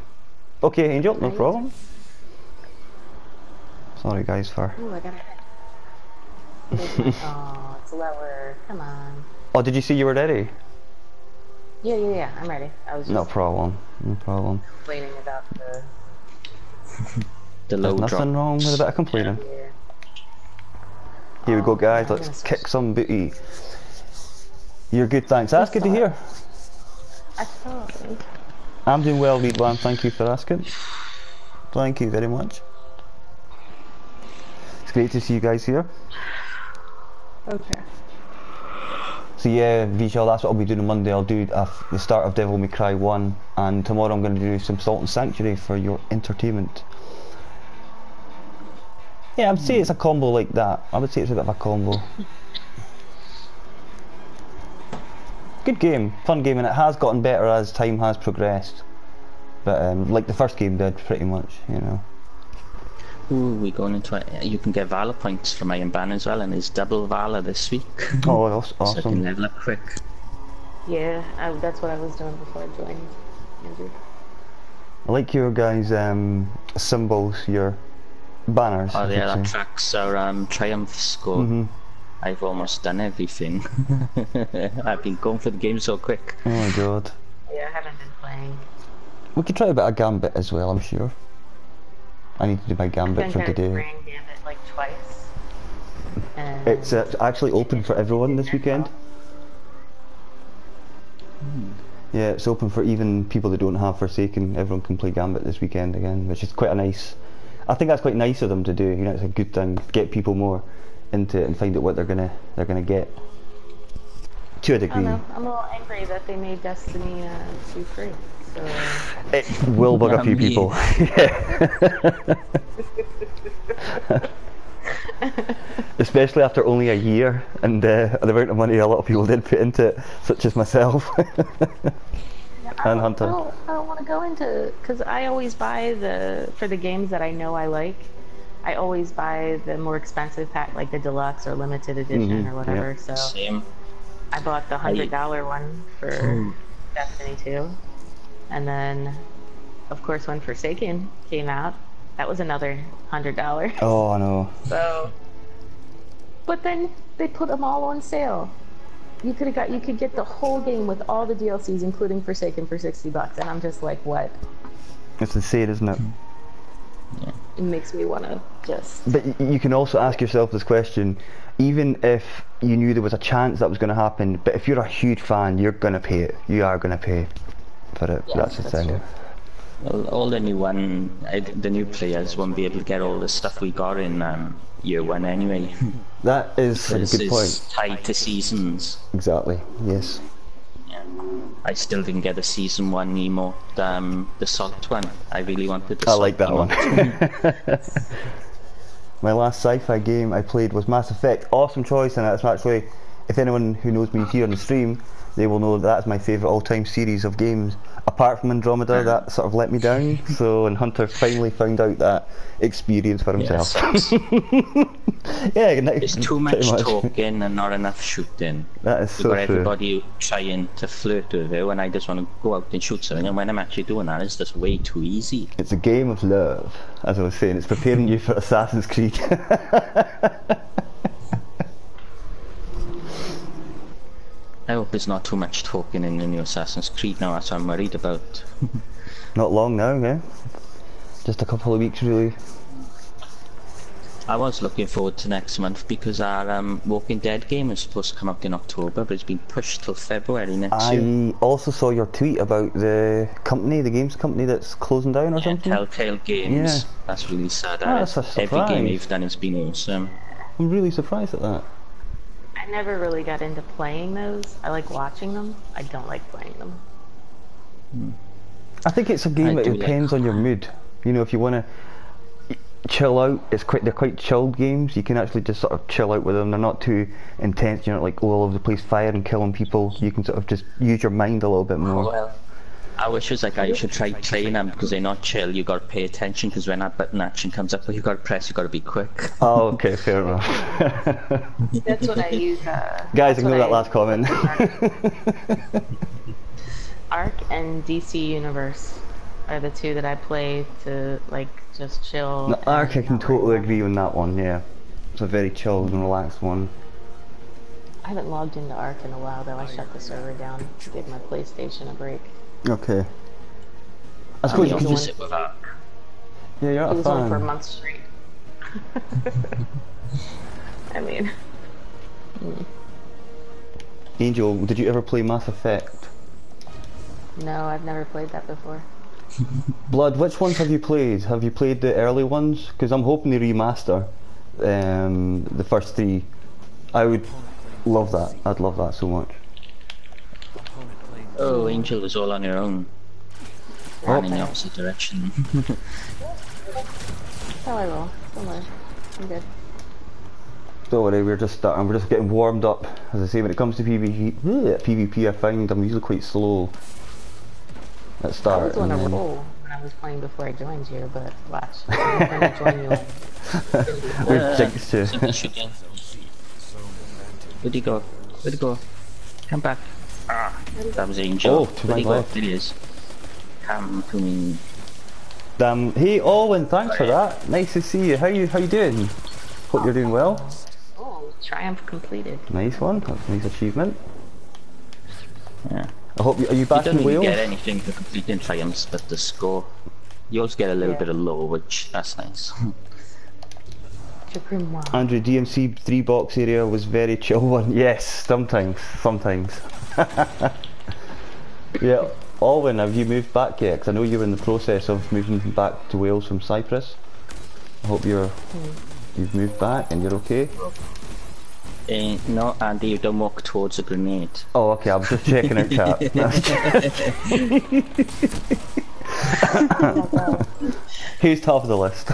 Okay, Angel, no problem. Sorry guys for. Ooh, I gotta... oh, it's lower. Come on. Oh, did you see you were ready? Yeah, yeah, yeah. I'm ready. I was. Just no problem. No problem. Complaining about the. the low There's nothing drop. wrong with a bit of complaining. Yeah. Here we go, guys. Let's kick switch. some booty. You're good, thanks. That's good to hear. I thought. I'm doing well, Reedland. Thank you for asking. Thank you very much. It's great to see you guys here. Okay. So yeah, Vishal, that's what I'll be doing on Monday. I'll do uh, the start of Devil May Cry one, and tomorrow I'm going to do some Salt and Sanctuary for your entertainment. Yeah, I'd say it's a combo like that. I would say it's a bit of a combo. Good game, fun game, and it has gotten better as time has progressed. But um, like the first game did, pretty much, you know. Ooh, we're going into it. You can get Valor points from Iron Banner as well, and it's double Valor this week. Oh, that's awesome. So you can level up quick. Yeah, I, that's what I was doing before I joined Andrew. I like your guys' um, symbols, your banners. Oh yeah, that tracks our um, triumph score. Mm-hmm. I've almost done everything. I've been going for the game so quick. Oh my god. Yeah, I haven't been playing. We could try a bit of Gambit as well, I'm sure. I need to do my Gambit for today. I've ran Gambit like twice. And it's uh, actually open for everyone this weekend. Hmm. Yeah, it's open for even people that don't have Forsaken. Everyone can play Gambit this weekend again, which is quite a nice... I think that's quite nice of them to do. You know, it's a good thing. Get people more into it and find out what they're gonna they're gonna get. To a degree. I don't know. I'm a little angry that they made Destiny uh, two free. So it will bug a few people. Especially after only a year and uh, the amount of money a lot of people did put into it, such as myself. And Hunter. I don't, I don't want to go into, because I always buy the, for the games that I know I like, I always buy the more expensive pack, like the deluxe or limited edition mm-hmm. or whatever. Yep. So Same. I bought the hundred dollar one for mm. Destiny two, and then of course when Forsaken came out, that was another hundred dollars. Oh, I know. So, but then they put them all on sale. You could have got, you could get the whole game with all the D L Cs, including Forsaken, for sixty bucks, and I'm just like, what? It's insane, isn't it? Yeah. It makes me want to just. But you can also ask yourself this question: even if you knew there was a chance that was going to happen, but if you're a huge fan, you're going to pay it. You are going to pay for it. Yeah, that's the that's thing. True. Well, all the new one, the new players won't be able to get all the stuff we got in um, year one anyway. That is because a good point. It's tied to seasons. Exactly. Yes. Yeah. I still didn't get the season one emote, um, the salt one. I really wanted. The I salt like that emote. One. My last sci-fi game I played was Mass Effect. Awesome choice, and that's actually, if anyone who knows me here on the stream, they will know that that's my favourite all-time series of games. Apart from Andromeda, that sort of let me down. So, and Hunter finally found out that experience for himself. Yeah, there's too much, much talking and not enough shooting. That is so true. Everybody trying to flirt with it, when I just want to go out and shoot something, and when I'm actually doing that, it's just way too easy. It's a game of love, as I was saying. It's preparing you for Assassin's Creed. I hope there's not too much talking in the new Assassin's Creed now, that's what I'm worried about. Not long now, yeah? Just a couple of weeks, really. I was looking forward to next month because our um, Walking Dead game is supposed to come out in October, but it's been pushed till February next I year. I also saw your tweet about the company, the games company that's closing down or yeah, something? Telltale Games. Yeah. That's really sad. Oh, that's a surprise. Every game they've done has been awesome. I'm really surprised at that. I never really got into playing those. I like watching them. I don't like playing them. Hmm. I think it's a game I that depends like... on your mood. You know, if you want to chill out, it's quite they're quite chilled games. You can actually just sort of chill out with them. They're not too intense. You're not like all over the place firing, killing people. You can sort of just use your mind a little bit more. Oh, well, I wish it was like, I should try train them because they're not chill. You gotta pay attention because when that button action comes up, you gotta press. You gotta be quick. Oh, okay, fair enough. That's what I use. Uh, Guys, ignore that last comment. Arc and D C Universe are the two that I play to like just chill. No, Arc, I can totally right agree on that one. Yeah, it's a very chilled and relaxed one. I haven't logged into Ark in a while though. I shut the server down to give my PlayStation a break. Okay. I suppose you can just sit with that. Yeah, you're not a fan. It was on for a month straight. I mean. Mm. Angel, did you ever play Mass Effect? No, I've never played that before. Blood, which ones have you played? Have you played the early ones? Because I'm hoping they remaster um, the first three. I would love that. I'd love that so much. Oh, Angel is all on your own. Oh. Running in the opposite direction. Oh, I will. Don't worry. I'm good. Don't worry, we're just starting. We're just getting warmed up. As I say, when it comes to P V P, P V P I find I'm usually quite slow at start. I was on a roll when I was playing before I joined here, but watch. I'm going to join you. We're uh, jinxed too. Where'd he go? Where'd he go? Come back. Ah, that was Angel. Oh, to Where'd my left. There he is. Come to me. Damn. Hey Owen, thanks Sorry. for that. Nice to see you. How you How you doing? Hope you're doing well. Oh, triumph completed. Nice one. That's a nice achievement. Yeah. I hope you, are you back you in Wales? You don't really get anything for completing triumphs, but the score. You also get a little yeah. bit of lore, which that's nice. Andrew, D M C three box area was very chill one. Yes, sometimes, sometimes. Yeah, Alwyn, have you moved back yet? Because I know you're in the process of moving back to Wales from Cyprus. I hope you're mm. you've moved back and you're okay. Uh, no, Andy, you don't walk towards a grenade. Oh, okay. I'm just checking out chat. He's top of the list.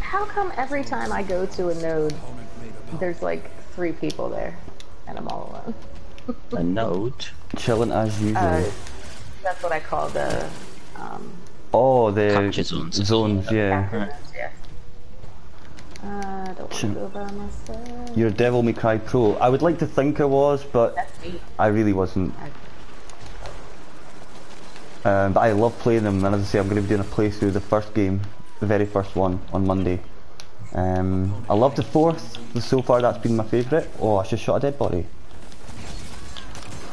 How come every time I go to a node, there's like three people there, and I'm all alone? A node? Chilling as usual. Uh, that's what I call the... Um, oh, the... Capture zones. Zones, yeah. Zones, yeah. Uh, I don't want to go by myself. You're Devil May Cry Pro. I would like to think I was, but... That's me. I really wasn't. Um, but I love playing them, and as I say, I'm going to be doing a playthrough of the first game. The very first one on Monday. Um, I love the fourth. So far, that's been my favourite. Oh, I just shot a dead body.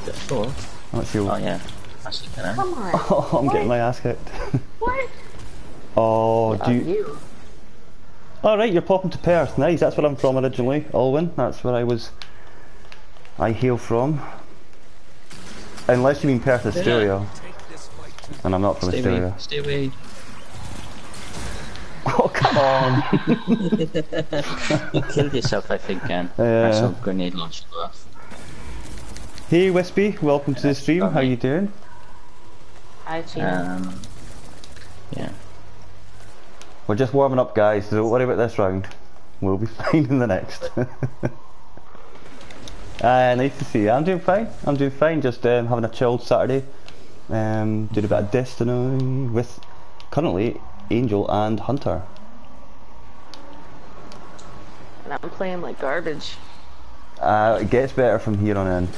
The fourth? I'm not sure. Oh yeah. Come on. Oh, I'm what? getting my ass kicked. What? Oh, do you? All oh, right, you're popping to Perth. Nice. That's where I'm from originally, Alwyn. That's where I was. I hail from. Unless you mean Perth, Australia. And I'm not from stay Australia. Away. Stay away. Oh, come on! You killed yourself, I think, Ken. Uh, I saw a grenade launch for us. Hey, Wispy, welcome yeah, to the stream. How are you doing? Hi, Gina. Um, yeah. We're just warming up, guys, so don't worry about this round. We'll be fine in the next. uh, nice to see you. I'm doing fine. I'm doing fine. Just um, having a chilled Saturday. Um, doing a bit of Destiny with, currently, Angel and Hunter. And I'm playing like garbage. Uh, it gets better from here on in.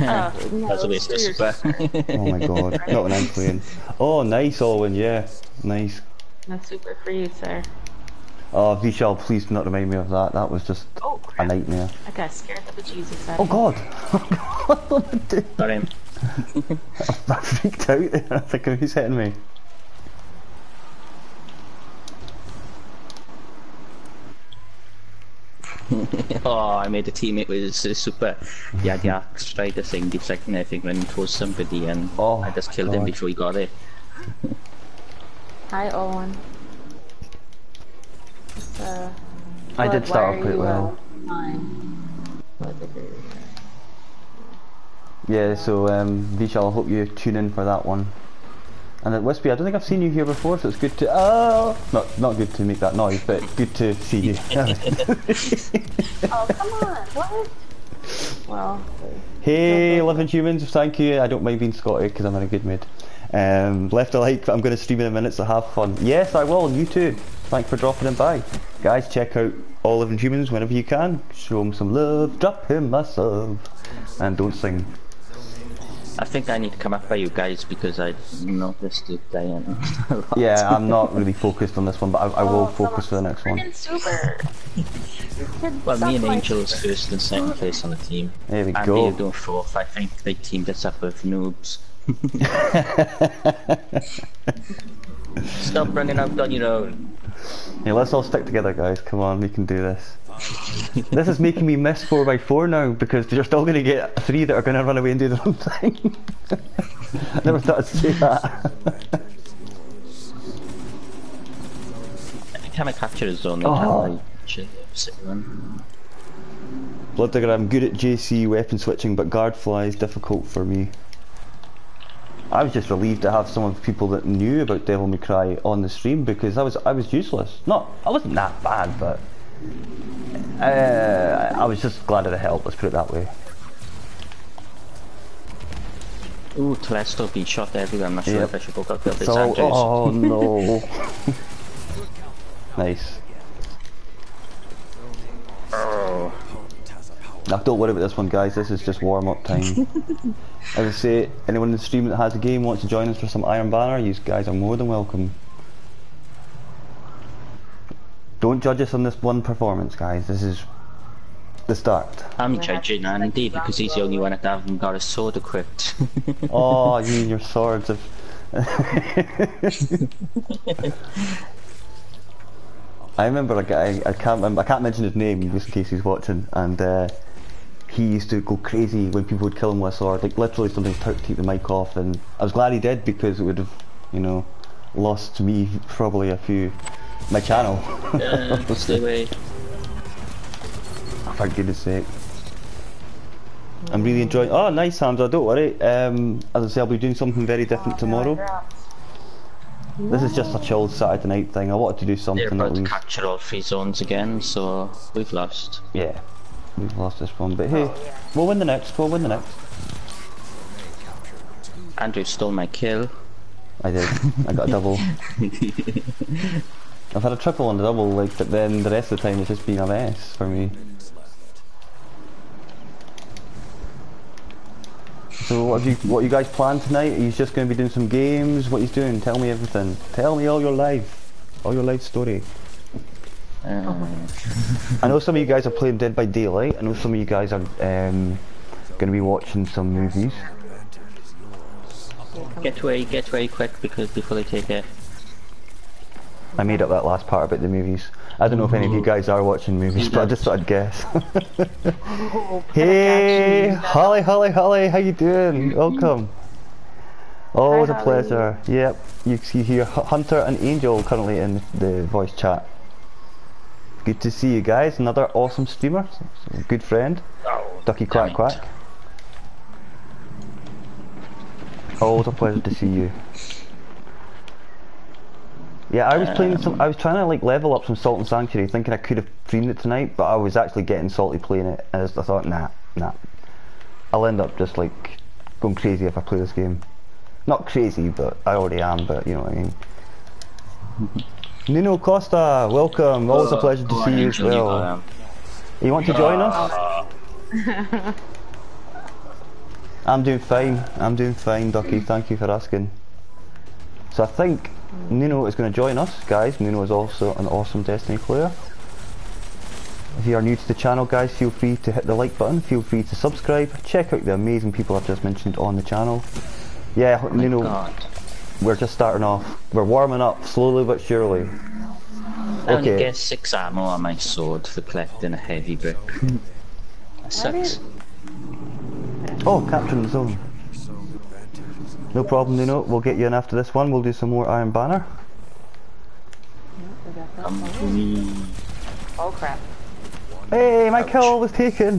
Oh, no, that's a waste of spit. Oh my god, not when I'm playing. Oh, nice, Owen, yeah. Nice. That's super for you, sir. Oh, Vishal, please do not remind me of that. That was just oh, a nightmare. I got scared of the Jesus. Oh god! What am I doing? Sorry. I freaked out there. I think he's hitting me. Oh, I made a teammate with a super. He had the Arc Strider thing deflecting everything when it was somebody, and oh, I just killed God. him before he got it. Hi, Owen. Uh, I did start off pretty well. Yeah, so um, Vishal, I hope you tune in for that one. And at Wispy, I don't think I've seen you here before, so it's good to oh, not not good to make that noise, but good to see you. Oh come on, what? Well. Hey, living humans, thank you. I don't mind being Scottish because I'm in a good mood. Um, left a like, I'm going to stream in a minute, so have fun. Yes, I will, and you too. Thanks for dropping in by. Guys, check out All Living Humans whenever you can. Show him some love, drop him a sub, and don't sing. I think I need to come up by you guys because I noticed it, Diane. Yeah, I'm not really focused on this one, but I, I will oh, focus for the next one. Super. Well, me and Angel is first and second place on the team. There we and go. And they're fourth. I think they teamed us up with noobs. Stop running out on your own. Hey, let's all stick together, guys. Come on, we can do this. This is making me miss four by four now because you're still going to get three that are going to run away and do their own thing. I never thought I'd say that. Every time I capture a zone, I oh. can't like Blood Digger, I'm good at J C weapon switching, but guard fly is difficult for me. I was just relieved to have some of the people that knew about Devil May Cry on the stream because I was I was useless. Not I wasn't that bad, but uh, I was just glad of the help. Let's put it that way. Ooh, Telesto being shot everywhere. I'm not sure yep. if I should go up there. It's so, oh no! Nice. Oh. Now, don't worry about this one, guys. This is just warm-up time. As I say, anyone in the stream that has a game wants to join us for some Iron Banner, you guys are more than welcome. Don't judge us on this one performance, guys. This is the start. I'm judging Andy because he's the only one that haven't got a sword equipped. Oh, you and your swords have... I remember a guy. I can't remember. I can't mention his name just in case he's watching. And uh, he used to go crazy when people would kill him with a sword. Like literally, something to take the mic off. And I was glad he did because it would have, you know, lost me probably a few, my channel. Yeah, stay away. For goodness sake. I'm really enjoying. Oh, nice, Hamza. Don't worry. Um, as I say, I'll be doing something very different tomorrow. This is just a chilled Saturday night thing. I wanted to do something. They're about to capture all three zones again, so we've lost. Yeah, we've lost this one, but hey, oh, yeah. we'll win the next. We'll win the next. Andrew stole my kill. I did. I got a double. I've had a triple and a double, like, but then the rest of the time it's just been a mess for me. So what have you, what you guys planned tonight? Are you just going to be doing some games? What are you doing? Tell me everything. Tell me all your life. All your life story. Um. I know some of you guys are playing Dead by Daylight. I know some of you guys are um, going to be watching some movies. Get away, get away quick because before they take it. I made up that last part about the movies. I don't know if any of you guys are watching movies, but I just thought I'd guess. Hey, Holly, Holly, Holly, how you doing? Welcome. Always a pleasure. Yep, you see here Hunter and Angel currently in the voice chat. Good to see you guys. Another awesome streamer, good friend, Ducky Quack Quack. Always a pleasure to see you. Yeah, I was playing some. I was trying to like level up some Salt and Sanctuary, thinking I could have streamed it tonight, but I was actually getting salty playing it, and I just, I thought, nah, nah, I'll end up just like going crazy if I play this game. Not crazy, but I already am. But you know what I mean. Nuno Costa, welcome. Always a pleasure to see you as well. You want to join us? I'm doing fine. I'm doing fine, Ducky. Thank you for asking. So I think Nuno is going to join us, guys. Nuno is also an awesome Destiny player. If you are new to the channel, guys, feel free to hit the like button, feel free to subscribe, check out the amazing people I've just mentioned on the channel. Yeah, oh Nuno, God. We're just starting off. We're warming up, slowly but surely. I only okay. get six ammo on my sword for collecting a heavy brick. That sucks. Oh, capturing the zone. No problem, Nuno. We'll get you in after this one. We'll do some more Iron Banner. Um, oh crap! Hey, my Ouch. kill was taken.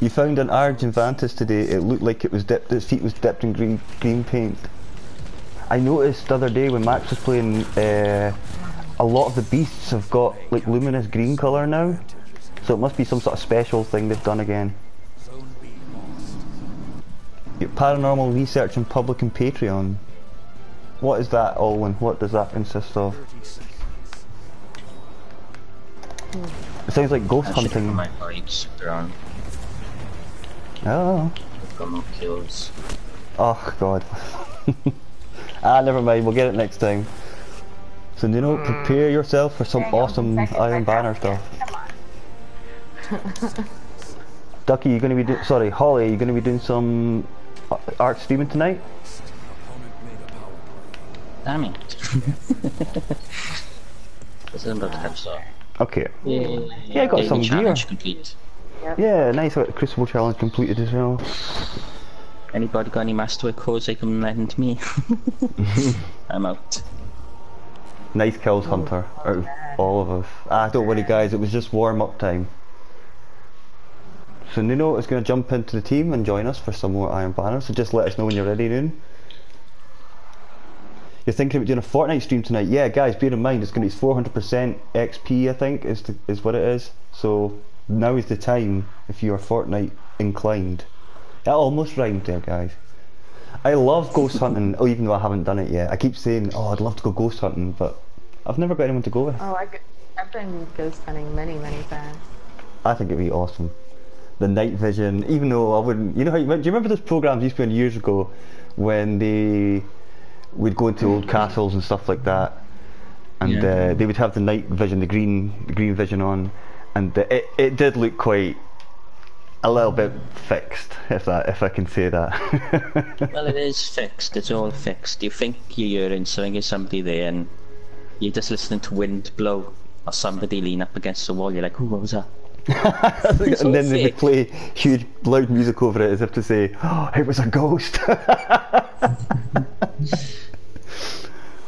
You found an Arginvantis today. It looked like it was dipped. Its feet was dipped in green green paint. I noticed the other day when Max was playing uh, a lot of the beasts have got like luminous green colour now, so it must be some sort of special thing they've done again. Your paranormal research in public and Patreon. What is that, Alwyn? What does that consist of? It sounds like ghost I hunting. Have my lights on. Oh. I've got no kills. Oh god. Ah, never mind. We'll get it next time. So Nuno, mm. prepare yourself for some awesome Iron Banner stuff. Ducky, you're going to be doing. Sorry, Holly, you're going to be doing some Arc streaming tonight. Damn it! This isn't about to have so. Okay. Yeah, yeah, yeah. yeah I got Daily some gear. Complete. Yep. Yeah, nice. Crucible challenge completed as well. Anybody got any masterwork codes they can lend to me? I'm out. Nice kills, Hunter. Oh, out of all of us. Ah, don't worry, guys. It was just warm up time. So Nuno is going to jump into the team and join us for some more Iron Banner. So just let us know when you're ready, Nuno. You're thinking about doing a Fortnite stream tonight? Yeah, guys, bear in mind it's going to be four hundred percent X P, I think, is the, is what it is. So now is the time if you are Fortnite inclined. That almost rhymed there, guys. I love ghost hunting, oh, even though I haven't done it yet. I keep saying, oh, I'd love to go ghost hunting, but I've never got anyone to go with. Oh, I I've been ghost hunting many, many times. I think it'd be awesome. The night vision, even though I wouldn't... You know how you... Do you remember those programs used to be on years ago when they... We'd go into old castles and stuff like that, and yeah. uh, they would have the night vision, the green, the green vision on, and uh, it it did look quite a little bit fixed, if that, if I can say that. Well, it is fixed. It's all fixed. You think you're in something, is somebody there, and you're just listening to wind blow or somebody lean up against the wall. You're like, "Ooh, what was that?" And then they would play huge loud music over it as if to say, "Oh, it was a ghost."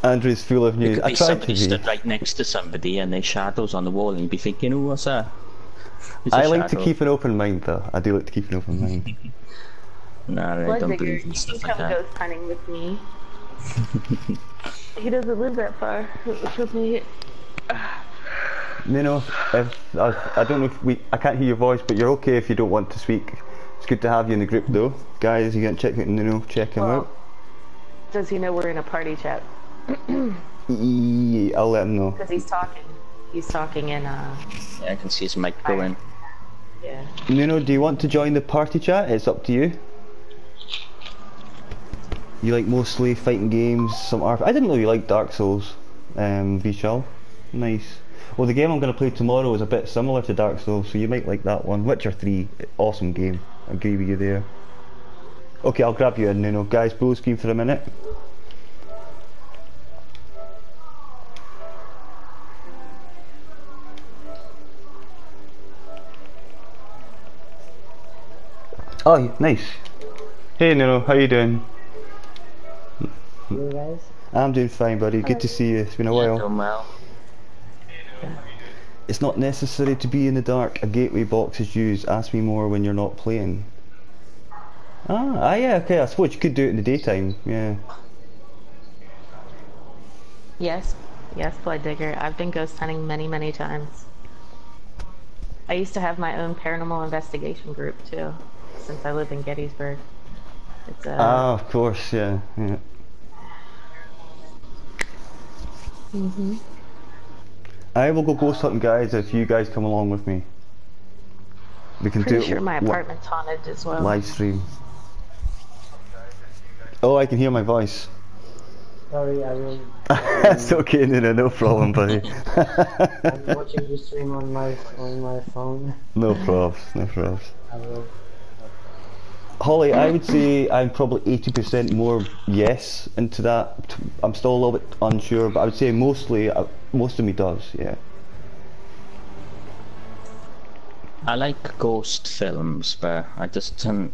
Andrew's full of news. It could be somebody stood right next to somebody and there's shadows on the wall and you'd be thinking, oh, what's that? It's I like shadow. To keep an open mind though. I do like to keep an open mind. No, I really don't believe in stuff like that. Blood Digger, you can come ghost hunting with me. He doesn't live that far. Trust me. Nuno, if, I, I don't know if we... I can't hear your voice, but you're okay if you don't want to speak. It's good to have you in the group though. Guys, you can check out Nuno, check him well, out. Does he know we're in a party chat? Yeah, I'll let him know. Because he's talking. He's talking in uh yeah, I can see his mic going. Yeah. Nuno, do you want to join the party chat? It's up to you. You like mostly fighting games, some R P G. I didn't know you liked Dark Souls, um, Vishal. Nice. Well, the game I'm going to play tomorrow is a bit similar to Dark Souls, so you might like that one. Witcher three, awesome game. I agree with you there. Okay, I'll grab you in, Nuno. Guys, blue screen for a minute. Oh, nice. Hey, Nuno, how you doing? You guys? I'm doing fine, buddy. Good to see you. It's been a while. Doing well. It's not necessary to be in the dark. A gateway box is used. Ask me more when you're not playing. Ah, ah, yeah, okay, I suppose you could do it in the daytime, yeah. Yes, yes, Blood Digger. I've been ghost hunting many, many times. I used to have my own paranormal investigation group, too, since I live in Gettysburg. It's, uh, ah, of course, yeah, yeah. Mm-hmm. I will go ghost hunting, guys, if you guys come along with me. We can Pretty do sure it my apartment's haunted as well. Live stream. Oh, I can hear my voice. Sorry, I will. It's okay, no, no, no problem, buddy. I'm watching the stream on my on my phone. No probs, no probs. I will. Holly, I would say I'm probably eighty percent more yes into that. I'm still a little bit unsure, but I would say mostly, uh, most of me does, yeah. I like ghost films, but I just don't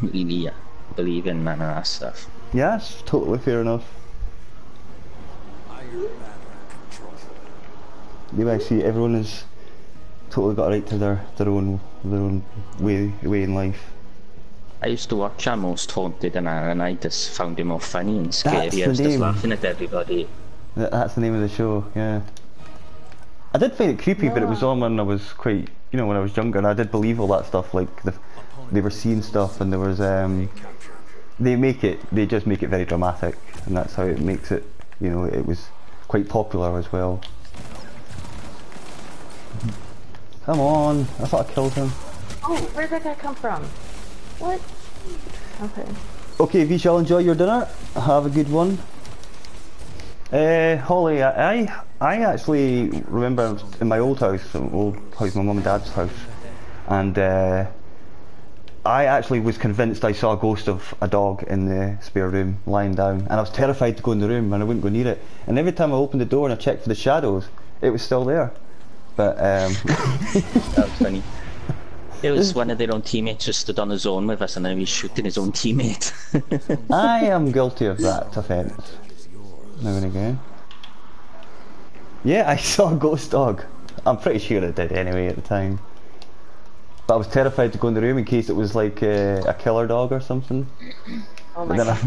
really believe in none of that stuff. Yeah, that's totally fair enough. Yeah, I see everyone has totally got a right to their, their own their own way way in life. I used to watch Almost Haunted and I, and I just found it more funny and scary. That's I was just laughing at everybody. That's the name of the show, yeah. I did find it creepy, yeah. But it was on when I was quite, you know, when I was younger, and I did believe all that stuff. Like the, they were seeing stuff, and there was um, they make it, they just make it very dramatic, and that's how it makes it. You know, it was quite popular as well. Come on! I thought I killed him. Oh, where did that guy come from? What? Okay. Okay, Vishal, enjoy your dinner. Have a good one. Uh, Holly, I, I, I actually remember in my old house, old house, my mum and dad's house, and uh, I actually was convinced I saw a ghost of a dog in the spare room lying down, and I was terrified to go in the room, and I wouldn't go near it. And every time I opened the door and I checked for the shadows, it was still there. But um, that was funny. It was one of their own teammates who stood on his own with us, and then he was shooting his own teammate. I am guilty of that offence. Now and again. Yeah, I saw a ghost dog. I'm pretty sure it did anyway at the time. But I was terrified to go in the room in case it was like uh, a killer dog or something. Oh my god.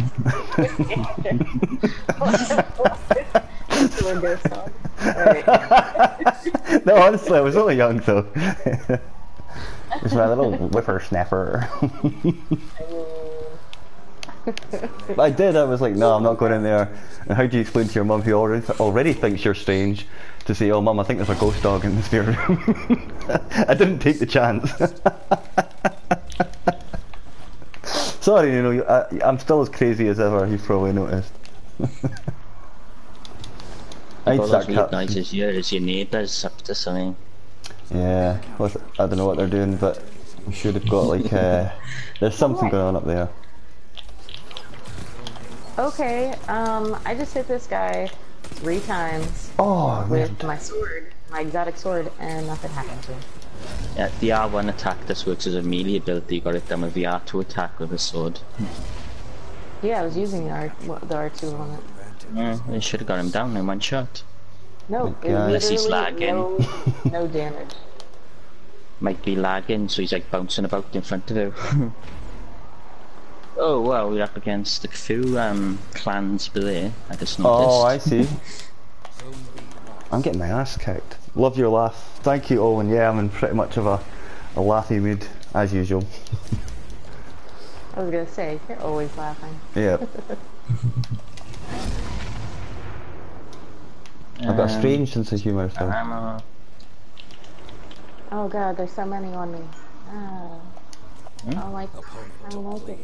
No, honestly, I was only young though. It was my little whippersnapper. But I did, I was like, no, I'm not going in there. And how do you explain to your mum, who already, th already thinks you're strange, to say, oh mum, I think there's a ghost dog in the spare room. I didn't take the chance. Sorry, you know, I, I'm still as crazy as ever, you've probably noticed. I'd all those weird noises here is your neighbours up to something. Yeah, well, I don't know what they're doing, but I'm sure they've got like, uh, there's something going on up there. Okay, um, I just hit this guy three times oh, with weird. my sword, my exotic sword, and nothing happened to him. Yeah, the R one attack, this works as a melee build, you got it done with the R two attack with a sword. Yeah, I was using the, R, the R two on it. Yeah, they should have got him down in one shot. No, it unless he's lagging. No, no damage. Might be lagging, so he's like bouncing about in front of you. Oh well, we're up against a few um, clans below. I just noticed. Oh, I see. I'm getting my ass kicked. Love your laugh. Thank you, Owen. Yeah, I'm in pretty much of a, a laughy mood as usual. I was gonna say you're always laughing. Yeah. I've um, got a strange sense of humour. Uh, oh god, there's so many on me. Oh, hmm? I don't like. I don't like it.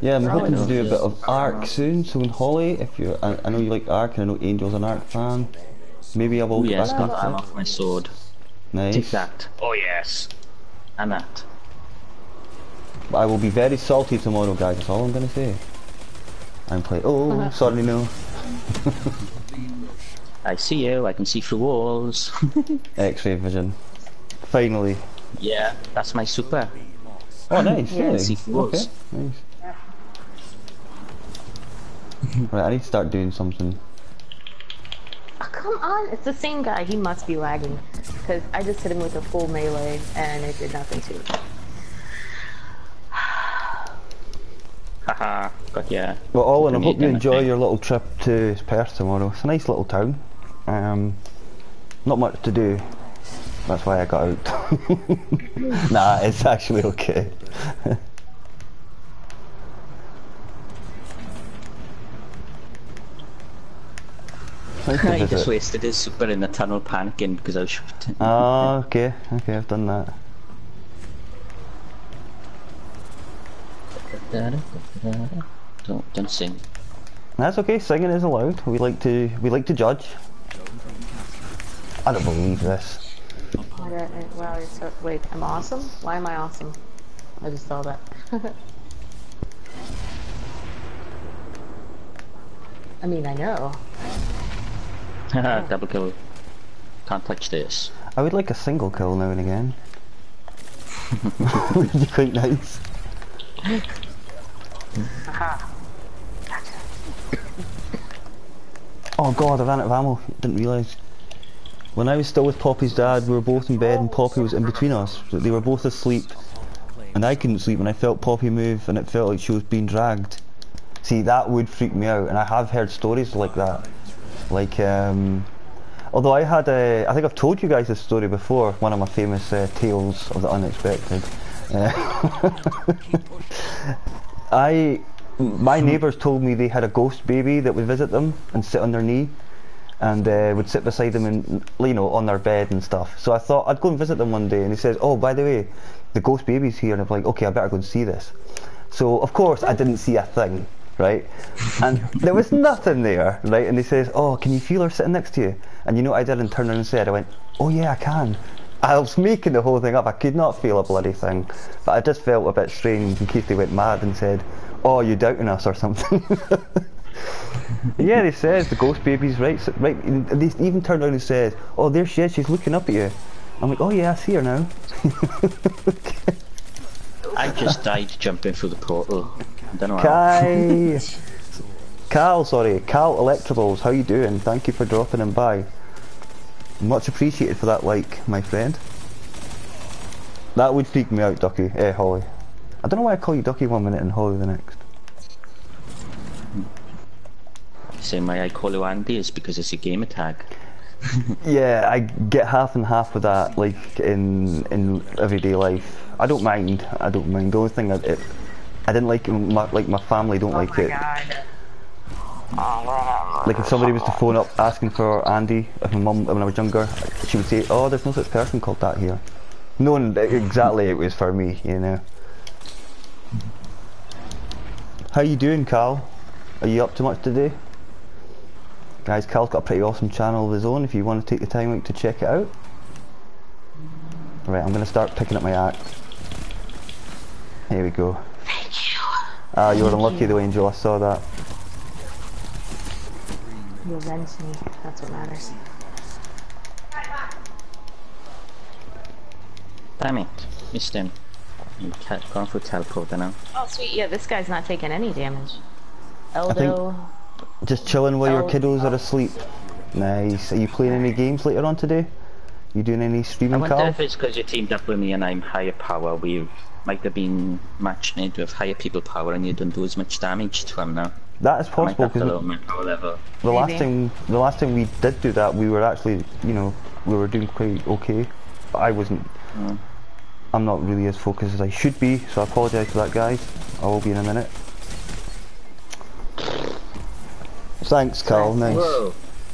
Yeah, I'm hoping to do a bit of Ark soon. So, in Holly, if you, I, I know you like Ark, and I know Angel's an Ark fan. Maybe I will. Ooh, yes, back I'm off my sword. Nice. Take that. Oh yes, and that. I will be very salty tomorrow, guys. That's all I'm gonna say. I'm playing. Oh, sorry, no. I see you. I can see through walls. X-ray vision. Finally. Yeah, that's my super. Oh nice, yeah, really? Okay, nice. Yeah. Right, I need to start doing something. Oh, come on, it's the same guy, he must be lagging. Because I just hit him with a full melee and it did nothing to him. Haha, got ya. Well, Owen, I hope you enjoy your little trip to Perth tomorrow. It's a nice little town. Um, not much to do. That's why I got out. Nah, it's actually okay. I just wasted his super in the tunnel panicking because I was shooting. Ah, okay, okay, I've done that. Don't, don't sing. That's okay. Singing is allowed. We like to, we like to judge. I don't believe this. Wow, you're so. Wait, I'm awesome? Why am I awesome? I just saw that. I mean, I know. Haha, double kill. Can't touch this. I would like a single kill now and again. Would be quite nice. Haha. Oh god, I ran out of ammo. Didn't realise. When I was still with Poppy's dad, we were both in bed and Poppy was in between us. They were both asleep and I couldn't sleep, and I felt Poppy move and it felt like she was being dragged. See, that would freak me out, and I have heard stories like that. Like, um, Although I had a, I think I've told you guys this story before, one of my famous uh, tales of the unexpected. Uh, I, my neighbours told me they had a ghost baby that would visit them and sit on their knee, and uh, would sit beside them and, you know, on their bed and stuff. So I thought I'd go and visit them one day, and he says, "Oh, by the way, the ghost baby's here," and I'm like, "Okay, I better go and see this." So of course I didn't see a thing, right? And there was nothing there, right? And he says, "Oh, can you feel her sitting next to you?" And you know what I did and turned around and said, I went, "Oh yeah, I can." I was making the whole thing up. I could not feel a bloody thing, but I just felt a bit strange in case they went mad and said, "Oh, you're doubting us," or something. Yeah, they said the ghost baby's right, right. And they even turned around and said, "Oh, there she is, she's looking up at you." I'm like, "Oh yeah, I see her now." I just died jumping through the portal. I don't know how. Cal, sorry, Cal Electables, how you doing? Thank you for dropping in by. Much appreciated for that, like, my friend. That would freak me out, Ducky. Eh, Holly. I don't know why I call you Ducky one minute and Holly the next. Same way I call you Andy is because it's a gamer tag. Yeah, I get half and half with that, like, in in everyday life. I don't mind. I don't mind. The only thing I it, I didn't like, my, like my family don't oh like my it. God. Like if somebody was to phone up asking for Andy, if my mum, when I was younger, she would say, "Oh, there's no such person called that here." Knowing exactly it was for me, you know. How you doing, Cal? Are you up to much today? Guys, Cal's got a pretty awesome channel of his own if you want to take the time out to check it out. Right, I'm going to start picking up my axe. Here we go. Thank you. Ah, you're Thank unlucky you. though, Angel, I saw that. You avenged me, that's what matters. Damn it, missed him. You kept going for teleporter now. Oh sweet, yeah, this guy's not taking any damage. Eldo. Just chilling while your kiddos are asleep. Nice. Are you playing any games later on today? You doing any streaming, Carl? I wonder if it's because you teamed up with me and I'm higher power. We might have been matched made with higher people power and you don't do as much damage to them now. That is possible because the Maybe. last time the last time we did do that, we were actually, you know, we were doing quite okay. But I wasn't. Mm. I'm not really as focused as I should be, so I apologise for that, guys. I will be in a minute. Thanks, Carl. Nice. Whoa.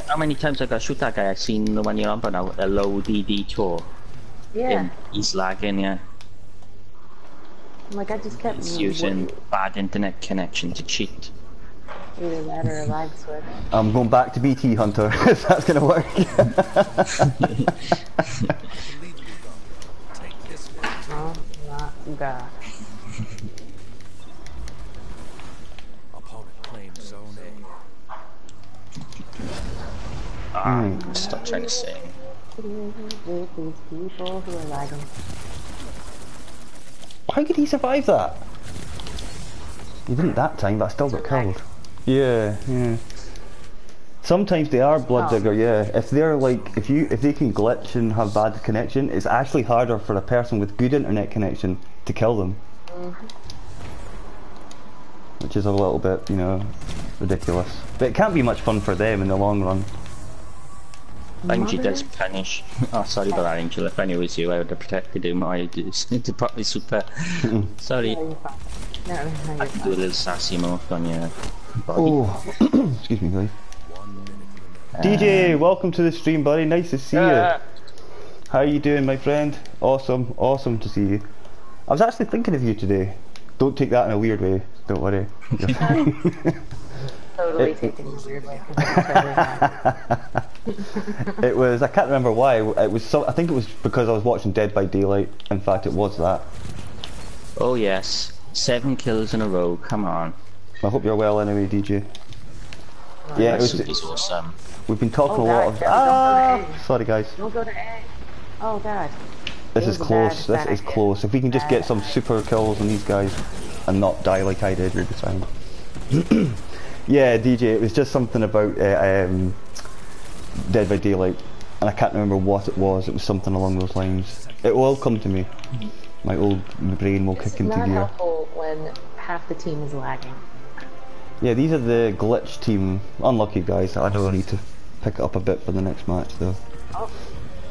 How many times have I shoot that guy? I've seen the one you're on, but now a low D D tour. Yeah. In, he's lagging, yeah. Like I just kept. He's using working. bad internet connection to cheat. Either that or a live switch. I'm going back to B T Hunter, if that's going to work. Oh my gosh. Ah, stop trying to sing. How could he survive that? He didn't that time, but I still got killed. Yeah, yeah. Sometimes they are Blood Digger, yeah. If they're like, if you, if they can glitch and have bad connection, it's actually harder for a person with good internet connection to kill them. Mm-hmm. Which is a little bit, you know, ridiculous. But it can't be much fun for them in the long run. Angie does punish. Oh, sorry about that, Angela. If I knew it was you, I would have protected him. I do to properly super. Sorry. No, no, I can do a little sassy move on your body. Oh, excuse me, guys. Uh, D J, welcome to the stream, buddy. Nice to see uh, you. How are you doing, my friend? Awesome, awesome to see you. I was actually thinking of you today. Don't take that in a weird way. Don't worry. Totally it, taking the weird way. It was, I can't remember why, it was so, I think it was because I was watching Dead by Daylight. In fact, it was that. Oh yes, seven kills in a row, come on. I hope you're well anyway, D J. Oh, yeah, it was, it, awesome. We've been talking oh, a lot of... Ah, sorry guys. Don't go to A. Oh god. This is close, this is close. If we can just get some super kills on these guys and not die like I did, we'll be fine. Yeah, D J, it was just something about uh, um, Dead by Daylight, and I can't remember what it was. It was something along those lines. It will come to me. My old my brain will it's kick into gear. It's not helpful when half the team is lagging. Yeah, these are the glitch team. Unlucky guys. I don't need to pick it up a bit for the next match, though. Oh,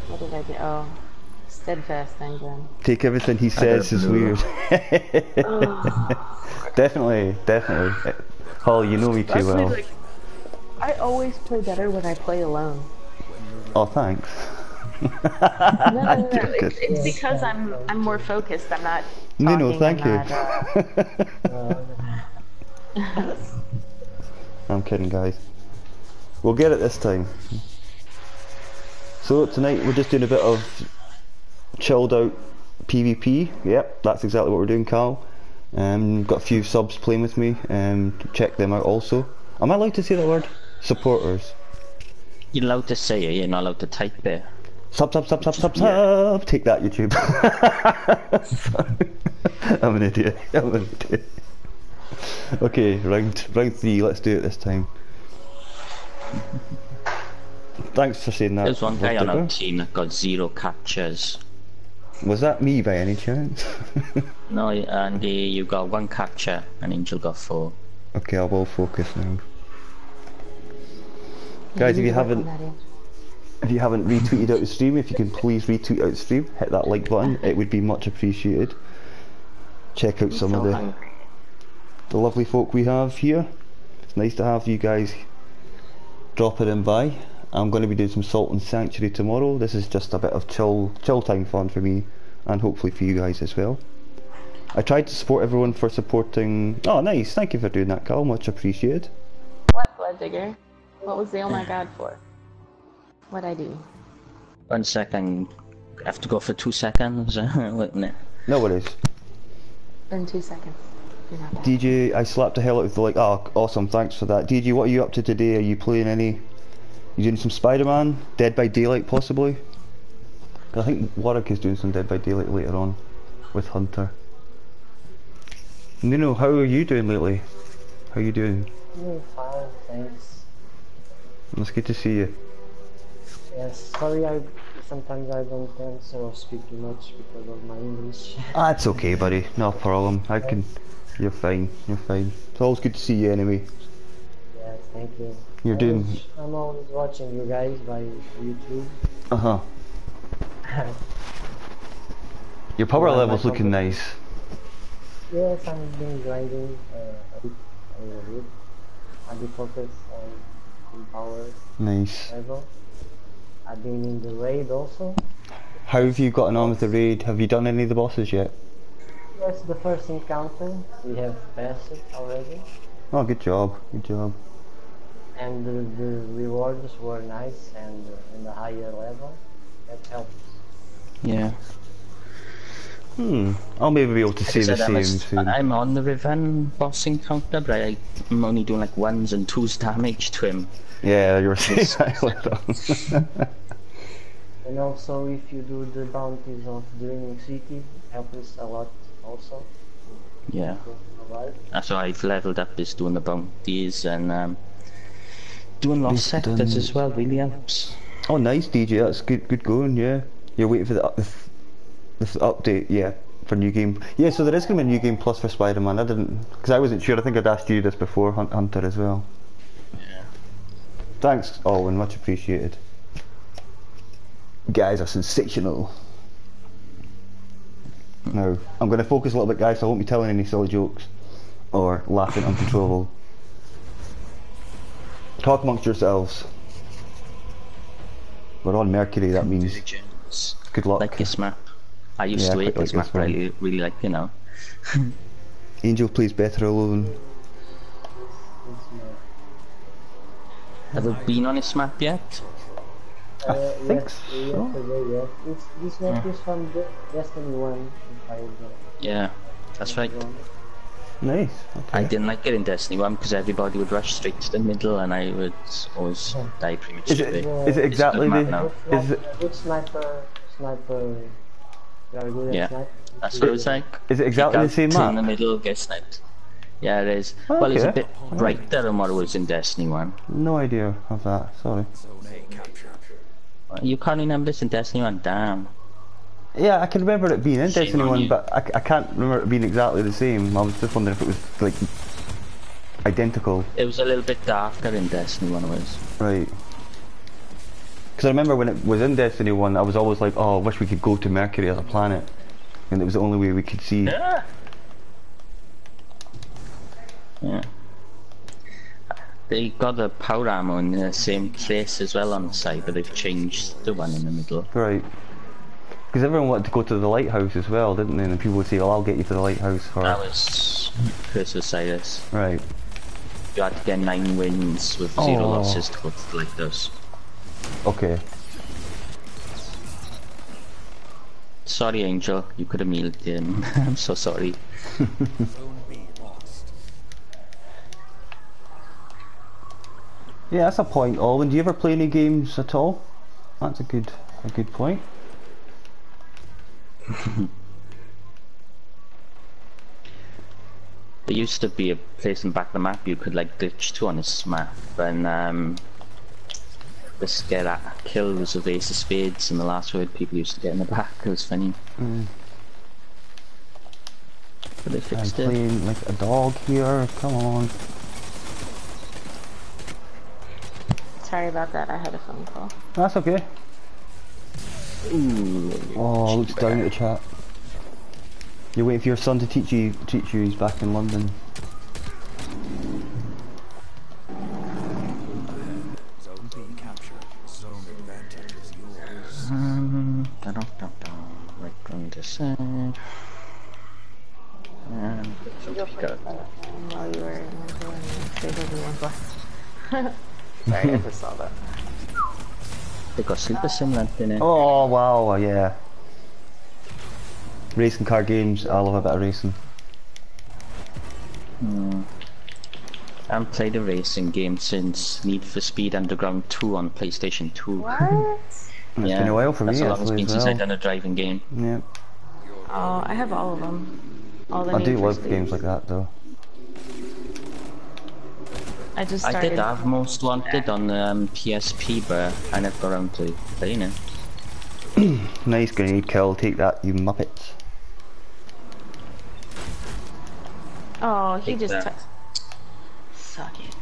what did I do? Oh, steadfast anger. Take everything he says is weird. Oh. Definitely, definitely. Hall, you know me too well. Like, I always play better when I play alone. Oh, thanks. no, no, no, no. It's, it's because I'm I'm more focused. I'm not. No, no, thank you. Not, uh... I'm kidding, guys. We'll get it this time. So tonight we're just doing a bit of chilled out PvP. Yep, that's exactly what we're doing, Carl. Um, got a few subs playing with me. Um, check them out also. Am I allowed to say that word? Supporters. You're allowed to say it. You're not allowed to type it. Sub, sub, sub, sub, sub, sub. Yeah. Take that, YouTube. I'm an idiot. I'm an idiot. Okay, round round three. Let's do it this time. Thanks for saying that. There's one guy on our team that got zero captures. Was that me by any chance? No, Andy, you got one capture, and Angel got four. Okay, I will focus now. Guys, if you haven't, if you haven't retweeted out the stream, if you can please retweet out the stream, hit that like button. It would be much appreciated. Check out some of the the lovely folk we have here. It's nice to have you guys dropping in by. I'm going to be doing some Salt and Sanctuary tomorrow. This is just a bit of chill, chill time fun for me, and hopefully for you guys as well. I tried to support everyone for supporting. Oh, nice! Thank you for doing that, Carl. Much appreciated. What, Blood Digger? What was the oh my god for? What I do? One second. I have to go for two seconds. No worries. In two seconds. You're not bad. D J, I slapped the hell out of the like. Oh, awesome! Thanks for that. D J, what are you up to today? Are you playing any? You doing some Spider-Man? Dead by Daylight, possibly? I think Warwick is doing some Dead by Daylight later on with Hunter. Nuno, how are you doing lately? How are you doing? I'm fine, thanks. It's good to see you. Yes, sorry, I sometimes I don't answer or speak too much because of my English. Ah, it's okay, buddy. No problem. I can. You're fine. You're fine. It's always good to see you, anyway. Yes, thank you. You're I doing. Wish, I'm always watching you guys by YouTube. Uh huh. Your power well, level's looking nice. Yes, I've been grinding uh, a bit, a bit. I've been focused on. Power nice level. I've been in the raid also. How have you gotten on with the raid? Have you done any of the bosses yet? Yes, the first encounter we have passed it already. Oh, good job, good job. And the, the rewards were nice and in the higher level. That helps. Yeah. Hmm. I'll maybe be able to see the same soon. I'm on the Riven boss encounter, but I, I'm only doing like ones and twos damage to him. Yeah, you're saying that. And also, if you do the bounties of Dreaming City, helps us a lot also. Yeah. So I've leveled up this doing the bounties and um, doing lost sectors as well. Really helps. Oh, nice, D J. That's good. Good going. Yeah. You're waiting for the. Uh, This update, yeah, for new game. Yeah, so there is going to be a new game plus for Spider-Man. I didn't, because I wasn't sure. I think I'd asked you this before, Hunter, as well. Yeah. Thanks, Alwyn. Much appreciated. You guys are sensational. Now, I'm going to focus a little bit, guys, so I won't be telling any silly jokes or laughing uncontrollable. Talk amongst yourselves. We're on Mercury, that means. Good luck. Like this map. I used yeah, to hate this map, but I really, really like, you know. Angel plays better alone. Have you been on this map yet? Uh, I think yes, so. Yesterday, yes. It's, this map yeah. is from the Destiny one. Yeah, that's right. Nice. Okay. I didn't like it in Destiny one because everybody would rush straight to the middle and I would always yeah. die prematurely. Is, uh, is it exactly the... Is it which sniper... sniper... Yeah, that's what it was like. Is it exactly the same map? In the middle, get sniped. Yeah, it is. Oh, well, okay. It's a bit brighter than what it was in Destiny one. No idea of that, sorry. You can't remember this in Destiny one, damn. Yeah, I can remember it being in same Destiny one, but I, I can't remember it being exactly the same. I was just wondering if it was, like, identical. It was a little bit darker in Destiny one, it was. Right. Because I remember when it was in Destiny one, I was always like, oh, I wish we could go to Mercury as a planet. And it was the only way we could see. Yeah. Yeah. They got the power ammo in the same place as well on the side, but they've changed the one in the middle. Right. Because everyone wanted to go to the lighthouse as well, didn't they? And people would say, oh, I'll get you to the lighthouse. Or... that was Curse of Cyrus. Right. You had to get nine wins with zero oh. losses to go to the lighthouse. Okay. Sorry, Angel. You could have mealed him. I'm so sorry. Yeah, that's a point, Alwyn. Do you ever play any games at all? That's a good, a good point. There used to be a place in the back of the map you could like glitch to on this map, and um, the scare kill was with Ace of Spades, and the last word people used to get in the back. It was funny. Mm. But they fixed I'm it. Playing like a dog here. Come on. Sorry about that, I had a phone call. That's okay. Ooh, oh, looks down at the chat. You're waiting for your son to teach you, teach you he's back in London. Zone being captured. Zone advantage is yours. Um, da da da da. Right from this side. And you got while you were in the zone and save everyone's life. Sorry, I just saw that. They got Sleeper Sim left in it. Oh wow, yeah. Racing car games, I love a bit of racing. Hmm. I haven't played a racing game since Need for Speed Underground two on PlayStation two. What? It's yeah. been a while for That's me. That's a long time since I've done a driving game. Yeah. Oh, I have all of them. All the I do love Speed. Games like that though. I, just I did have Most Wanted on the um, P S P, but I never got around to playing it. Nice grenade kill, take that, you muppets. Oh, he take just took... Suck it.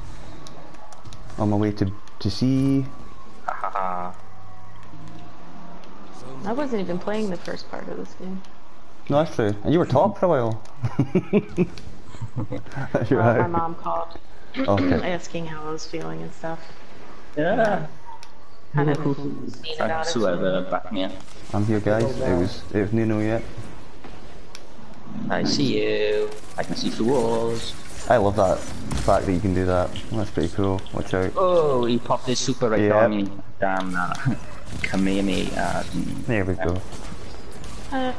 On my way to, to sea. I wasn't even playing the first part of this game. No, that's true. And you were top for a while. That's your uh, my mom called. Okay. Asking how I was feeling and stuff. Yeah. Kind of Thanks whoever backed me up. I'm here, guys. It was it was Nuno yet. I see you. I can see through walls. I love that fact that you can do that. That's pretty cool. Watch out. Oh, he popped his super right yep. on me. Damn that. Kamehameha. There we go. Uh.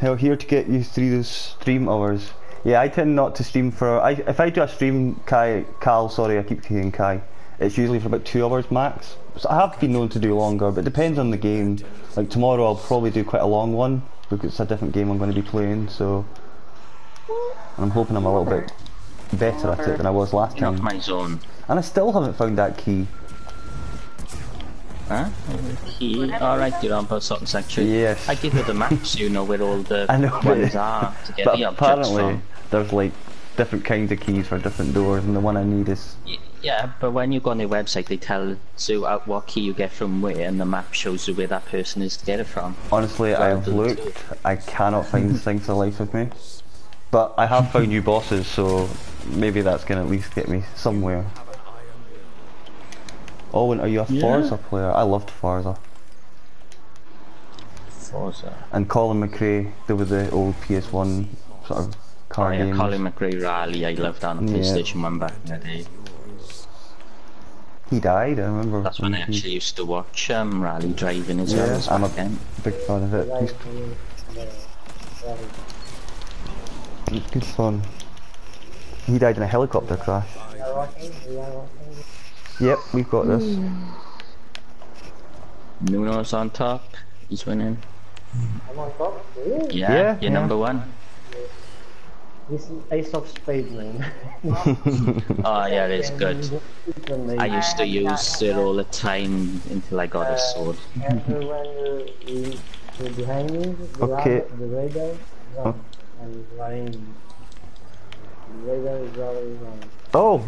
Hell, here to get you through those stream hours. Yeah, I tend not to stream for. I, if I do a stream, Kai, Cal, sorry, I keep saying Kai. It's usually for about two hours max. So I have been known to do longer, but it depends on the game. Like tomorrow, I'll probably do quite a long one because it's a different game I'm going to be playing. So I'm hoping I'm a little bit better at it than I was last time. My zone. And I still haven't found that key. Huh? Key. Alright, you're on about Salt and Sanctuary. Yes. I give you the maps, you know, where all the I know, ones are to get but the objects apparently, from. There's like different kinds of keys for different doors, and the one I need is. Yeah, but when you go on their website, they tell you out what key you get from where, and the map shows you where that person is to get it from. Honestly, so I have looked, too. I cannot find things for life with me. But I have found new bosses, so maybe that's going to at least get me somewhere. Owen, oh, are you a yeah. Forza player? I loved Forza. Forza. And Colin McRae, they were the old P S one sort of car oh, yeah, games. Colin McRae Rally, I loved that on yeah. PlayStation one back in the day. He died, I remember. That's when I actually used to watch um, Rally Driving as yeah, well as I'm a then. Big fan of it. It's good fun. He died in a helicopter crash. Yep, we've got this. Mm. Nuno's on top. He's winning. I'm on top? Really? Yeah, yeah, you're yeah. number one. This is Ace of Spades lane. Oh yeah, it's good. I used to use it all the time until I got a sword. Everyone is behind me. Okay. The radar oh. I'm running. The radar is always on. Oh!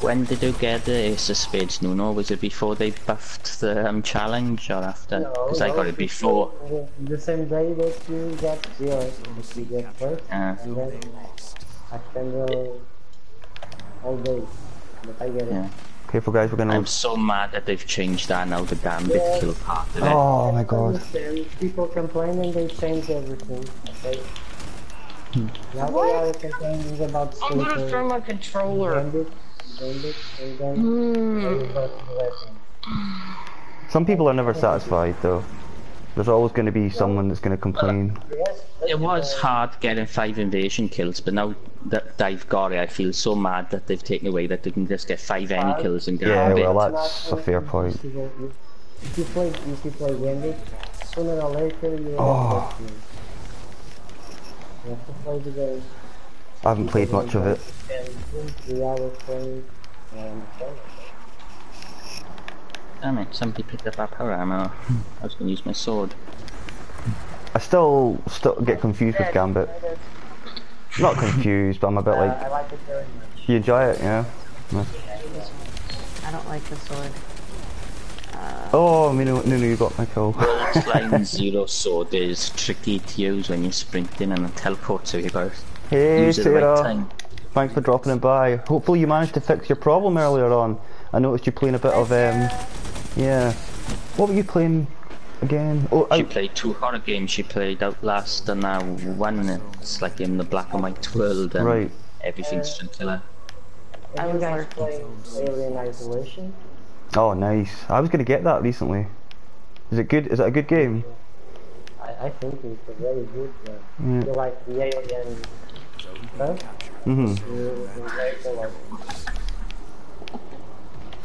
When did you get the Ace of Spades, Nuno? Was it before they buffed the um, challenge or after? Because no, I got it before. Uh, the same day that you got yours, you get first, uh, and then I can go all day, but I get it. Yeah. Careful guys, we're gonna... I'm so mad that they've changed that now, the Gambit yes. kill part of it. Oh my god. People complain and they change everything, okay? Hmm. Now they are complaining about... I'm gonna throw my controller. Gambit, Gambit, and then... Mm. Some people are never satisfied though. There's always going to be someone that's going to complain. It was hard getting five invasion kills, but now that they've got it, I feel so mad that they've taken away that they can just get five any kills and get yeah, it. Yeah, well, that's a fair point. If you play, if you play Gambit, sooner or later you oh. you have to play the game. I haven't played much of it. Damn it, somebody picked up our power ammo. I was going to use my sword. I still still get confused with Gambit. Not confused, but I'm a bit like... Uh, I like it very much. You enjoy it, yeah? No. I don't like the sword. Uh, oh, Nuno, Nuno, you got my kill. Well, line zero sword is tricky to use when you're sprinting and a teleport, so you gotta hey, use it at the right time. Thanks for dropping it by. Hopefully you managed to fix your problem earlier on. I noticed you playing a bit of um, yeah. What were you playing again? Oh, she I... played two horror games. She played Outlast and now one. It's like in the black and white world. And right. Everything's uh, killer. I was going to play Alien Isolation. Oh, nice! I was going to get that recently. Is it good? Is it a good game? I, I think it's a very good game. Yeah. Like the Alien. Huh? Mhm. Mm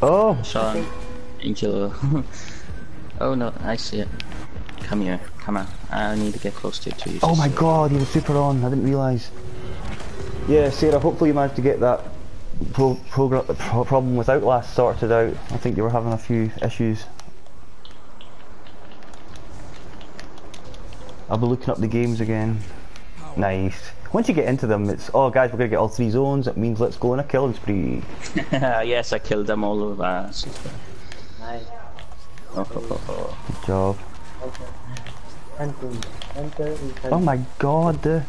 Oh, sorry, Angel. Oh no, I see it. Come here, come on. I need to get close to it to you. Oh my god, you were super on. I didn't realise. Yeah, Sarah. Hopefully you managed to get that pro pro pro problem with Outlast sorted out. I think you were having a few issues. I'll be looking up the games again. Nice. Once you get into them, it's oh guys, we're gonna get all three zones. It means let's go on a killing spree. Yes, I killed them all of us. Nice. Oh, oh, oh. Good job. Okay. Enter, enter, enter. Oh my god! Uh,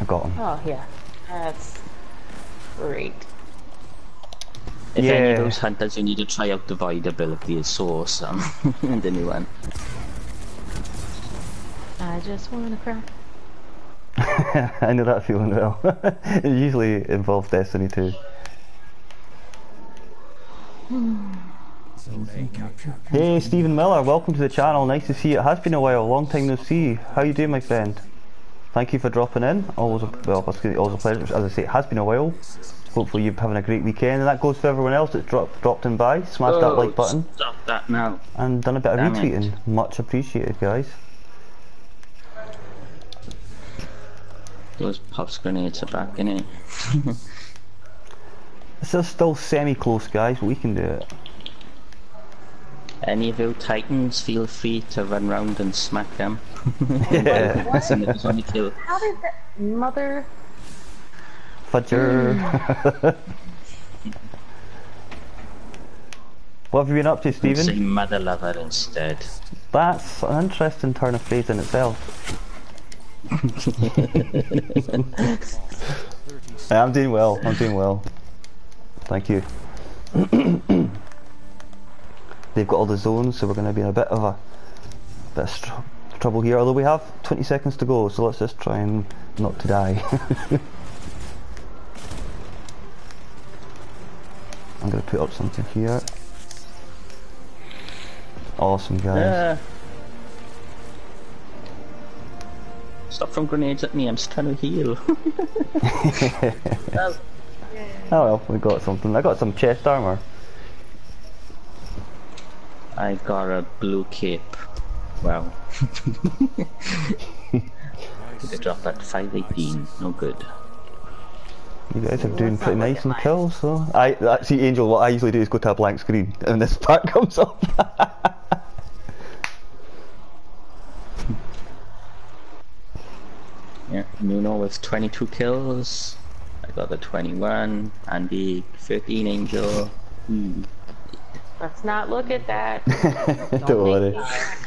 I got him. Oh yeah, that's great. If yeah. any of those hunters, you need to try out the void ability. It's so awesome. And the new one. I just want to cry. I know that feeling well. It usually involves Destiny two. Hey Stephen Miller, welcome to the channel, nice to see you. It has been a while, long time no see. How you doing my friend? Thank you for dropping in. Always a, well, always a pleasure, as I say, it has been a while. Hopefully you're having a great weekend, and that goes for everyone else that's dropped, dropped in by. Smash oh, that like button. Stop that now. And done a bit of Damn retweeting, it. Much appreciated guys. Those pops grenades are back in it. This is still semi-close guys, but we can do it. Any of you titans, feel free to run round and smack them. Yeah. What? And it only kill. How did that mother... Fudger. Mm. What have you been up to, Stephen? Say mother lover instead. That's an interesting turn of phrase in itself. Yeah, I'm doing well, I'm doing well. Thank you. They've got all the zones, so we're going to be in a bit of a bit of str trouble here, although we have twenty seconds to go, so let's just try and not to die. I'm going to put up something here. Awesome guys. Yeah. Stop throwing grenades at me, I'm just trying to heal. Oh well, we got something. I got some chest armor. I got a blue cape. Wow. I dropped that five eighteen, no good. You guys are doing pretty nice in kills though. I, actually Angel, what I usually do is go to a blank screen and this part comes up. Yeah, Nuno with twenty-two kills, I got the twenty-one and the fifteen angel. Hmm. Let's not look at that. Don't, Don't worry.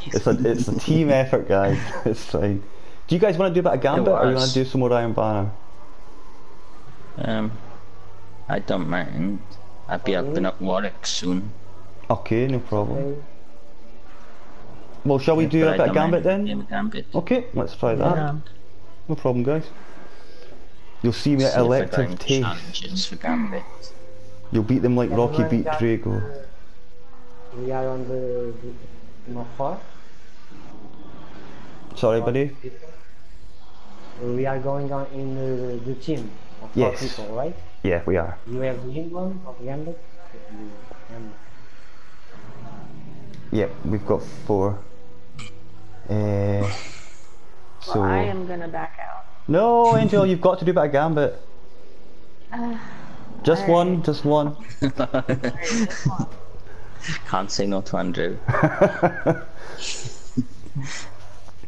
It's a, it's a team effort, guys. It's fine. Do you guys want to do a bit of Gambit, or you want to do some more Iron Banner? Um, I don't mind. I'll be okay. Up in Warwick soon. Okay, no problem. Okay. Well, shall we yeah, do a bit of Gambit then? Gambit. Okay, let's try that. Yeah. No problem, guys. You'll see me at elective taste. For Gambit. You'll beat them like yeah, Rocky beat Drago. We are on the north part. Sorry, buddy. We are going on in the, the team of yes. four people, right? Yeah, we are. You have the England of Gambit. Yep, yeah, we've got four. Uh, so well, I am gonna back out. No, Angel, you've got to do a bit of Gambit. Uh, just, one, right. just one, just one. Can't say no to Andrew.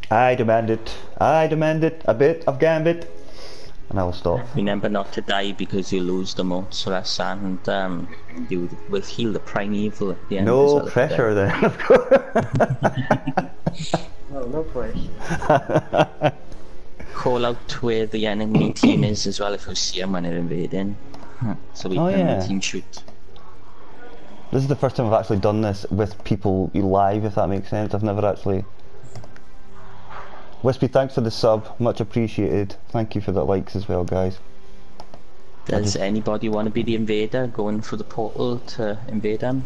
I demand it. I demand it. A bit of Gambit. And I will stop. Remember not to die because you lose the Montserrat and um, you will heal the Primeval at the end. No pressure there. then, of course. No, no pressure. Call out to where the enemy team is as well if you see them when they're invading. So we oh, can yeah. team shoot. This is the first time I've actually done this with people live, if that makes sense. I've never actually... Wispy, thanks for the sub. Much appreciated. Thank you for the likes as well, guys. Does just... anybody want to be the invader going for the portal to invade them?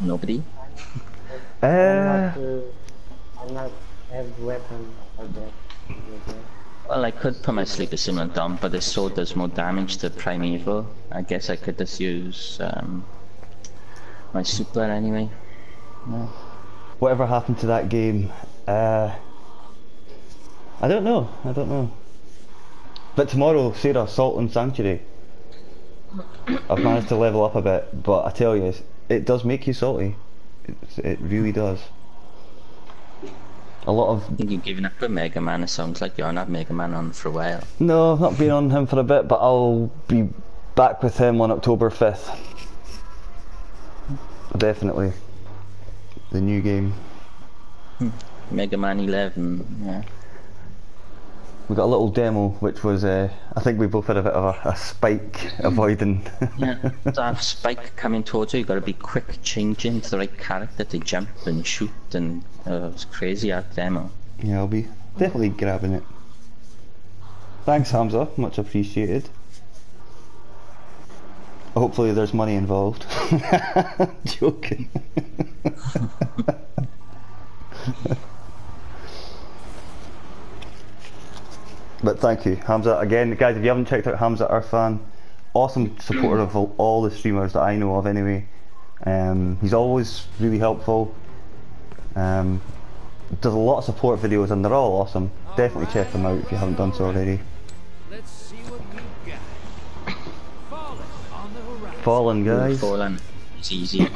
Nobody? Uh... I'm not, uh, I'm not have weapon or that. Well, I could put my sleeper simulant down, but this sword does more damage to Primeval. I guess I could just use um, my super anyway. No. Whatever happened to that game? Uh, I don't know. I don't know. But tomorrow, Sarah, Salt and Sanctuary. I've managed to level up a bit, but I tell you, it does make you salty. It, it really does. A lot of. I think you've given up on Mega Man. It sounds like you're on that Mega Man on for a while. No, I've not been on him for a bit, but I'll be back with him on October fifth. Definitely. The new game. Mega Man eleven, yeah. We got a little demo which was, uh, I think we both had a bit of a, a spike avoiding. Yeah, to have spike coming towards you, you've got to be quick changing to the right character to jump and shoot, and uh, it was crazy at demo. Yeah, I'll be definitely grabbing it. Thanks, Hamza, much appreciated. Hopefully there's money involved. Joking. But thank you, Hamza. Again, guys, if you haven't checked out Hamza Arfan, awesome supporter of all the streamers that I know of anyway. Um, he's always really helpful. Um, does a lot of support videos and they're all awesome. Definitely check them out if you haven't done so already. Fallen, guys. Fallen. It's easy.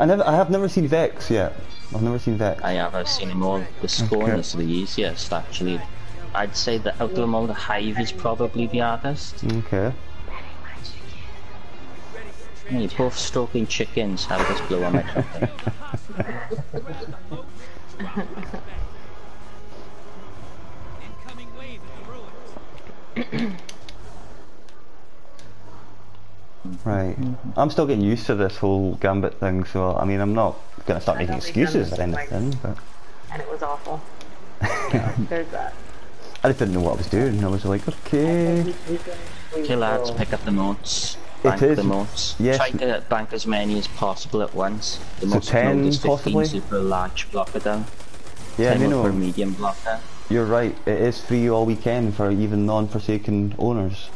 I never, I have never seen Vex yet. I've never seen Vex. I have. I've seen him all. The Scorn okay. is the easiest, actually. I'd say that out of them all, the Hive is probably the hardest. Okay. Hey, both stalking chickens. How does blow on my trumpet? Right, I'm still getting used to this whole Gambit thing, so I mean I'm not going to start making excuses or anything, but... And it was awful. Yeah. There's that. I just didn't know what I was doing, I was like, okay... Okay lads, pick up the moats, bank the moats, yes. Try to bank as many as possible at once. The so most ten is possibly? fifteen for a large blocker down, yeah, ten for a medium blocker. You're right, it is free all weekend for even non-Forsaken owners,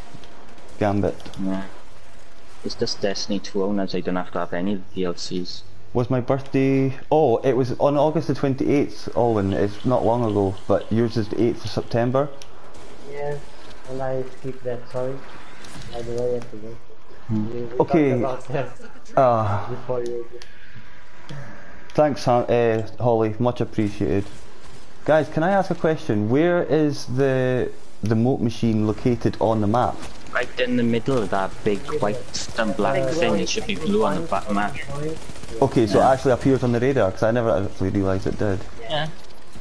Gambit. Yeah. It's just Destiny two owners, I don't have to have any of the D L Cs. Was my birthday... Oh, it was on August the twenty-eighth, Owen, it's not long ago, but yours is the eighth of September. Yeah, and I skipped that, sorry. I don't know yesterday. Hmm. We, we okay. About that uh, before you... Thanks, uh, Holly, much appreciated. Guys, can I ask a question? Where is the the moat machine located on the map? Right in the middle of that big white and black thing. It should be blue on the back map. Okay, so yeah. It actually appears on the radar, because I never actually realised it did. Yeah.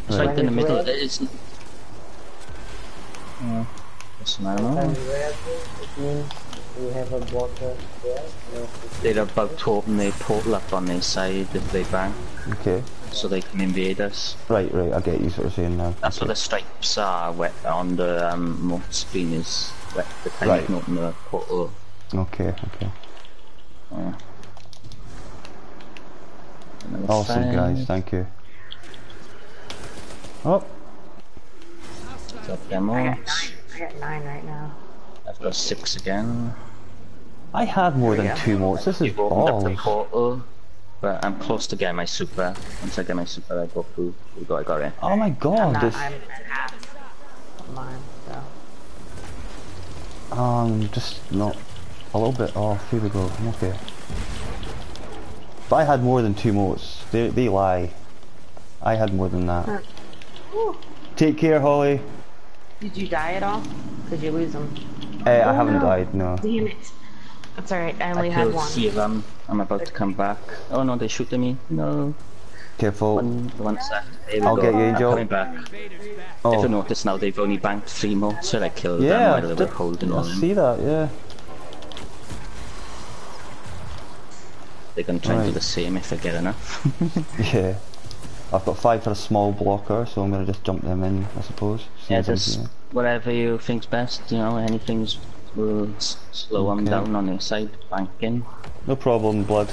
It's right, right in the middle. It isn't. Yeah. It's an animal. They're about to open their portal up on their side if they bang. Okay. So they can invade us. Right, right, I get you sort of saying now. That's okay. What the stripes are wet on the um, moat screen is wet the time right. You can open the portal. Okay, okay. Yeah. Awesome side. Guys, thank you. Oh! Got demos. I got nine. I got nine right now. I've got six again. I have more than go. two moats. This You've is opened up the portal, but I'm close to getting my super. Once I get my super, I go through. We got, I got it. Oh my god! I'm, this... not, I'm at half of mine, so. Um, just not a little bit off. Here we go. I'm okay. But I had more than two moats. They they lie. I had more than that. Huh. Ooh. Take care, Holly. Did you die at all? Did you lose them? Uh, oh, I haven't no. died, no. Damn it. That's alright, I only I had one. I see them. I'm about to come back. Oh no, they shoot at me. No. Careful. One, one sec. I'll go. Get you, Angel. I'm coming back. Oh. If you notice now, they've only banked three more, so I killed yeah, them while they were holding on. I see that, yeah. They're going to try right. and do the same if they get enough. Yeah. I've got five for a small blocker, so I'm gonna just jump them in, I suppose. See yeah, just you know. Whatever you think's best, you know, anything's will slow okay. them down on their side, banking. No problem, blood.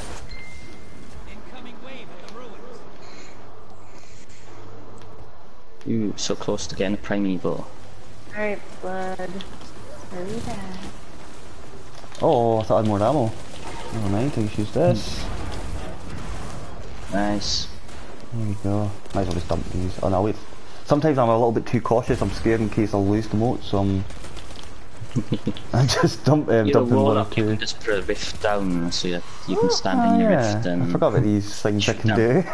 Incoming wave of the ruins. You so close to getting a primeval. Alright, blood. Hurry back. Oh, I thought I had more ammo. Never mind, I can use this. Nice. There we go. Might as well just dump these. Oh no, wait. Sometimes I'm a little bit too cautious. I'm scared in case I'll lose the moat, so I'm... I just dump um, dumping one or two. You can just put a rift down so you, you can stand oh, in your yeah. rift and... I forgot about these things I can do.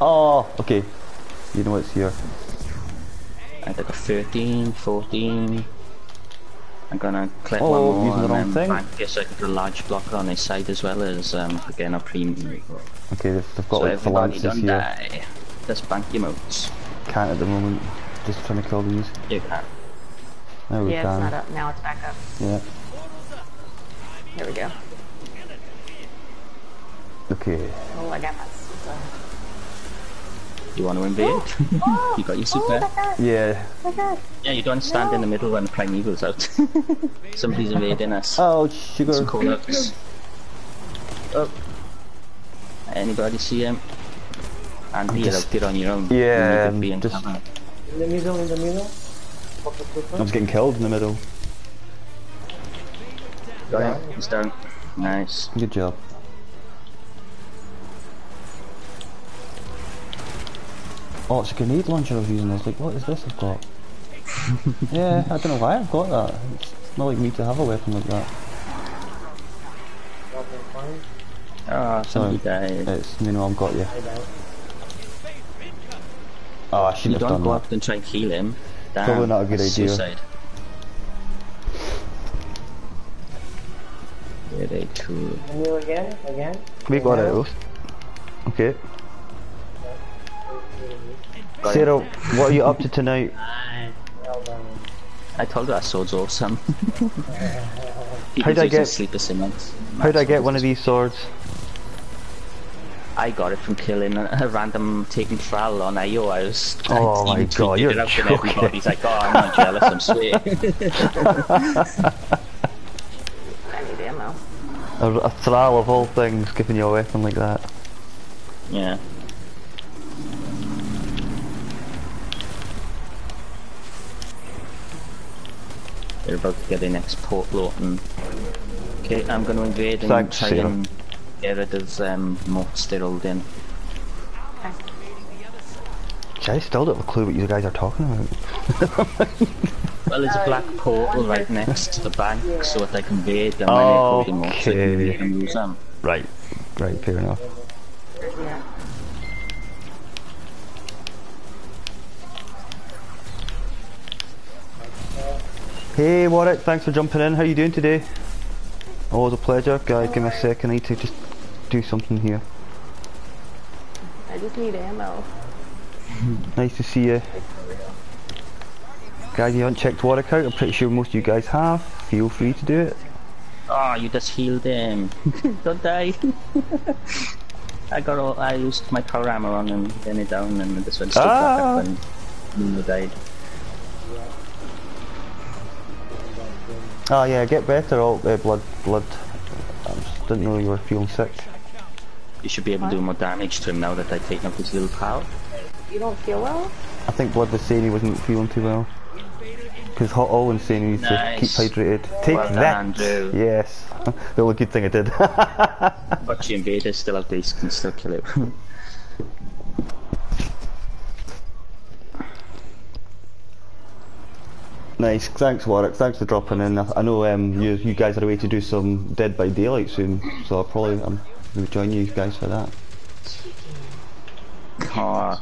Oh, okay. You know it's here. I got a thirteen, fourteen... I'm gonna click oh, one more the and then bank it so I can put a large blocker on his side as well as um, again a premium. Okay, they've, they've got so like phalanxes here. Die. Just bank your moats. Can't at the moment. Just trying to kill these. You can. There we yeah, can. It's not up. Now it's back up. Yeah. There we go. Okay. Oh, I got my super. You want to invade? Oh, oh, you got your super? Oh, yeah. Oh, yeah, you don't stand no. in the middle when the primeval's out. Somebody's invading us. Oh, sugar. Some cold-ups. Oh. Anybody see him? And I'm you're just... out there on your own. Yeah, you I'm just... In the middle, in the middle. I was getting killed in the middle. Got yeah. him. He's down. Nice. Good job. Oh, it's a grenade launcher I was using. I was like, what is this I've got? Yeah, I don't know why I've got that. It's not like me to have a weapon like that. Ah, oh, somebody died. It's Nuno, I've got you. Oh, I shouldn't you have done that. You don't go up and try and heal him. Damn, probably not a good idea. Suicide. Very cool. You again? Again? We got yeah. it, okay. Zero, what are you up to tonight? I told her that sword's awesome. How'd I get sleeper cement? How'd I get one of these swords? I got it from killing a, a random taking trial on I O. I was oh my god, you're out joking. Everybody's like, oh, I'm not jealous, I'm sweet. I need ammo. A, a trial of all things, giving you a weapon like that. Yeah. They're about to get their next portal open. Okay, I'm going to invade and Thanks, try Sarah. and get rid of um, moats they're all in. See, I still don't have a clue what you guys are talking about. Well, there's a black portal right next to the bank, so that they can invade them. Okay. And they can lose them. Right, right, fair enough. Hey Warwick, thanks for jumping in. How are you doing today? Always a pleasure. Guys, give me a second. I need to just do something here. I just need ammo. Nice to see you. Guys, you haven't checked Warwick out? I'm pretty sure most of you guys have. Feel free to do it. Oh, you just healed him. Don't die. I got all, I used my power armor on him, then it down, and this one still ah. back up and Nuno died. Oh yeah, get better, all uh, blood, blood. I didn't know you were feeling sick. You should be able what? to do more damage to him now that I've taken up his little power. You don't feel well? I think Blood was saying he wasn't feeling too well. Because Hot Owen saying he needs nice. to keep hydrated. Take well done, that! Andrew. Yes. The only good thing I did. But the invaders still have these, can still kill it. Nice, thanks Warwick, thanks for dropping in. I, I know um, you, you guys are away to do some Dead by Daylight soon, so I'll probably um, join you guys for that. Aww.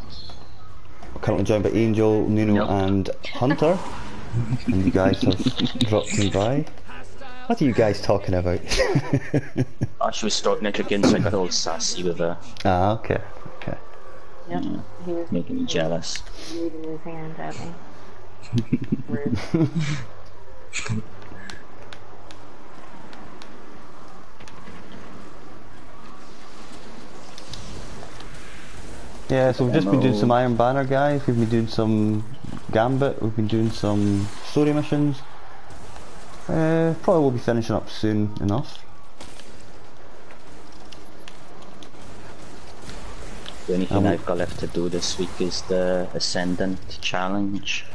Currently joined by Angel, Nuno nope. and Hunter. And you guys have dropped me by. What are you guys talking about? Oh, she was starting it again, so I got all sassy with her. Ah, okay. Okay. Yep. Yeah. He was making me jealous. Leaving his hand at me. Rude. Yeah, so we've just been doing some Iron Banner, guys. We've been doing some Gambit. We've been doing some story missions. Uh, probably will be finishing up soon enough. The only thing um, I've got left to do this week is the Ascendant Challenge.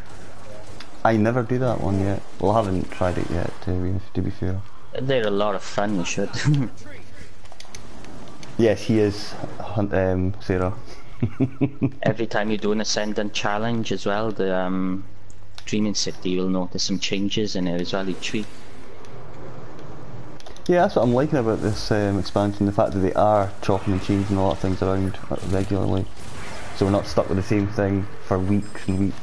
I never do that one yet. Well, I haven't tried it yet, to, to be fair. They're a lot of fun, you should. Yes, he is, um, Sarah. Every time you do an Ascendant Challenge as well, the um, Dreaming City, you'll notice some changes in it as well each week. Yeah, that's what I'm liking about this um, expansion, the fact that they are chopping and changing a lot of things around regularly. So we're not stuck with the same thing for weeks and weeks.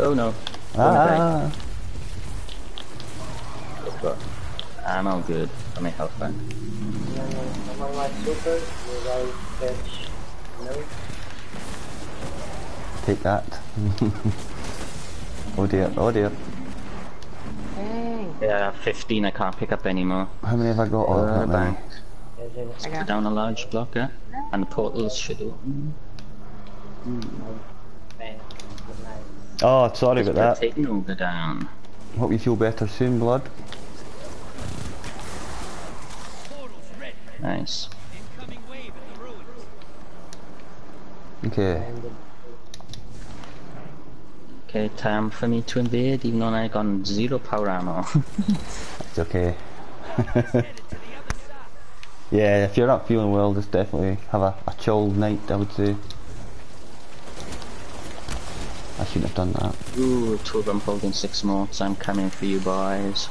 Oh no. Ah. But I'm all good. I may help back. Take that. Oh dear, oh dear. Yeah, fifteen I can't pick up anymore. How many have I got? Oh, uh, bang. Let's put down a large block, eh? And the portals should open. Mm. Oh, sorry about that. Taking over down. Hope you feel better soon, Blood. Nice. Okay. Okay, time for me to invade, even though I got zero power ammo. It's okay. Yeah, if you're not feeling well, just definitely have a, a chilled night, I would say. I shouldn't have done that. Ooh, two of them holding six more, so I'm coming for you boys.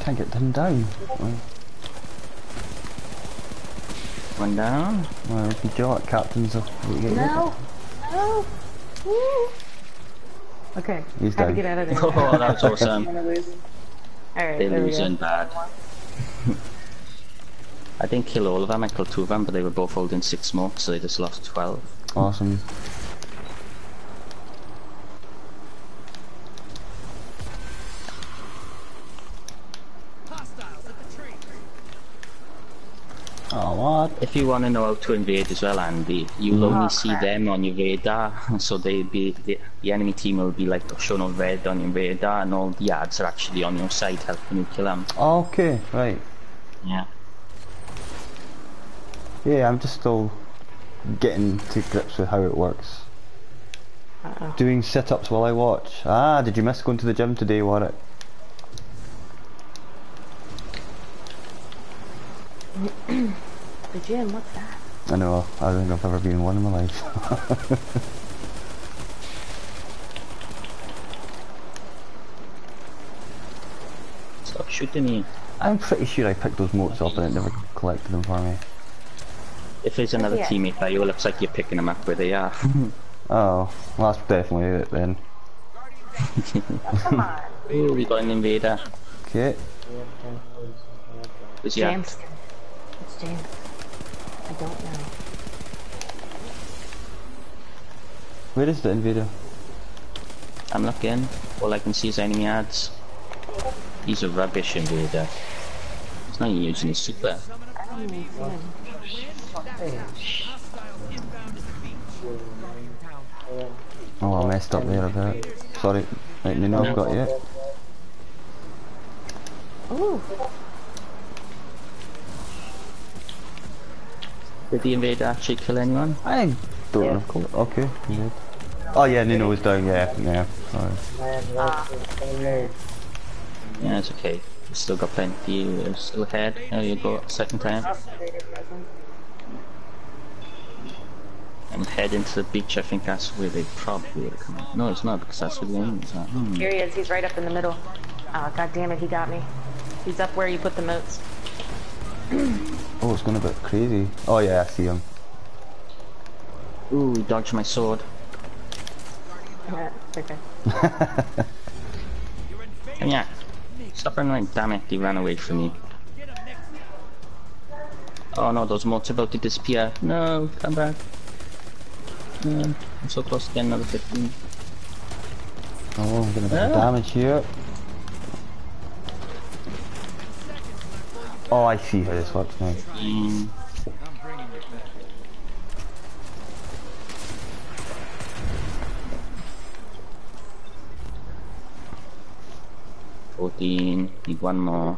Can't get them down. One down. Well, you do like captains of. No! No! Woo! Okay, he's down. Had to get out of there. Oh, that's awesome. Alright, they're losing bad. I didn't kill all of them, I killed two of them, but they were both holding six more, so they just lost twelve. Awesome. Oh, what? If you want to know how to invade as well, Andy, you'll only oh, see them on your radar, so they be the, the enemy team will be like shown on red on your radar, and all the ads are actually on your side helping you kill them. Okay, right. Yeah. Yeah, I'm just still getting to grips with how it works. Uh-oh. Doing sit-ups while I watch. Ah, did you miss going to the gym today, Warwick? The gym, what's that? I know, I don't think I've ever been in one in my life. Stop shooting me. I'm pretty sure I picked those motes up and it never collected them for me. If there's another yeah. teammate there, it looks like you're picking them up where they are. Oh, well, that's definitely it then. Oh, come on. Ooh, we got an invader. Okay. It's James. It's James. I don't know. Where is the invader? I'm looking. All I can see is enemy ads. He's a rubbish invader. He's not using his super. I don't even see him. Oh, I messed up there a bit. Sorry, I didn't know I've got you. Ooh. Did the invader actually kill anyone? I don't yeah. know. Okay. Yeah. Oh yeah, Nuno was down. Yeah, yeah. Sorry. Ah. Yeah, it's okay. We've still got plenty. We're still ahead. There you go. Second time. I'm heading to the beach. I think that's where they probably would come out. No, it's not, because that's where the enemies are. Hmm. Here he is. He's right up in the middle. Oh, God damn it! He got me. He's up where you put the moats. Oh, it's going a bit crazy. Oh yeah, I see him. Ooh, he dodged my sword. Yeah, it's okay. And yeah, stop running away. Damn it, he ran away from me. Oh no, those moats are about to disappear. No, come back. No, I'm so close to getting another fifteen. Oh, I'm going to do damage here. Oh, I see how this works now. Mm. fourteen, need one more.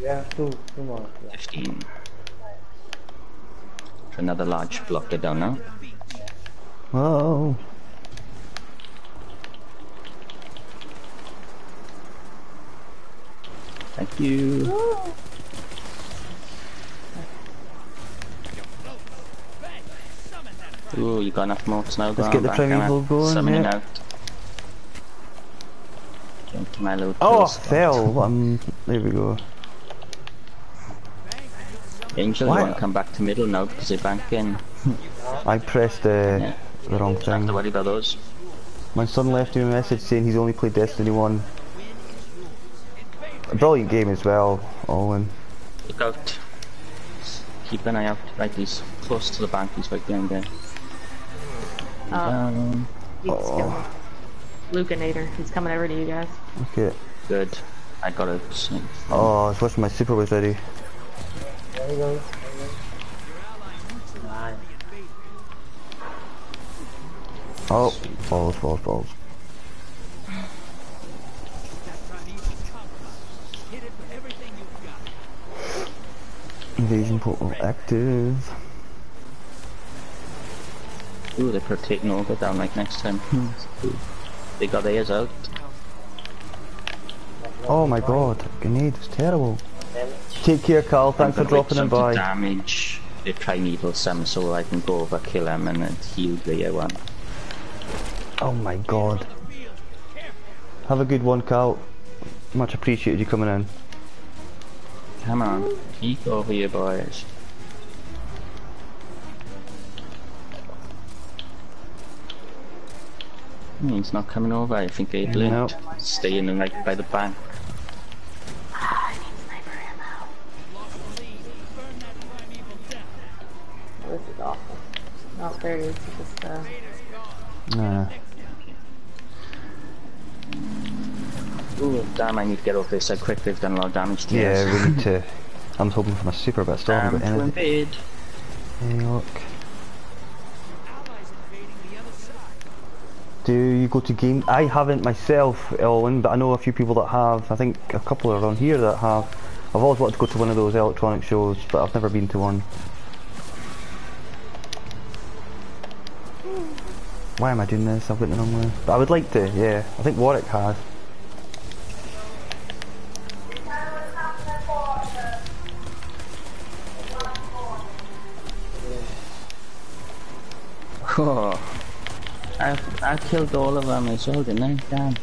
Yeah, two, two more. Yeah. fifteen. For another large block, I don't know. Whoa. Thank you. Whoa. Ooh, you got enough moats now. Let's get the Primeval going, yeah. My little oh, I fell! Um, there we go. Angel, why? You want to come back to middle now because they bank in. I pressed uh, yeah. the wrong thing. I have to worry about those. My son left me a message saying he's only played Destiny one. A brilliant game as well, Owen. Look out. Keep an eye out. Right, he's close to the bank, he's right behind there. Um, oh. Luganator, he's coming over to you guys. Okay. Good. I got it. Oh, I was wishing my super was ready. There he goes. Oh, balls, balls, balls. Invasion portal active. Ooh, they could have taken over down like next time. They got theirs out. Oh my god, grenade was terrible. Take care, Carl, thanks for dropping him by. Damage the primeval some so I can go over, kill him, and then heal the one. Oh my god. Have a good one, Carl. Much appreciated you coming in. Come on, peek over here, boys. Hmm, he's not coming over, I think they blinked. Nope. Stay in the right by the bank. Ah, I need sniper ammo. This is awful. Not there it is, just uh... Nah. Ooh, damn, I need to get off this so quick, they've done a lot of damage to yeah, us. Yeah, we need to... I'm hoping for my super, but I still haven't got anything. Hey, look. Do you go to game... I haven't myself, Owen, but I know a few people that have. I think a couple are on here that have. I've always wanted to go to one of those electronic shows, but I've never been to one. Why am I doing this? I've got the wrong way. But I would like to, yeah. I think Warwick has. Oh, I I killed all of them as well, didn't I? Damn.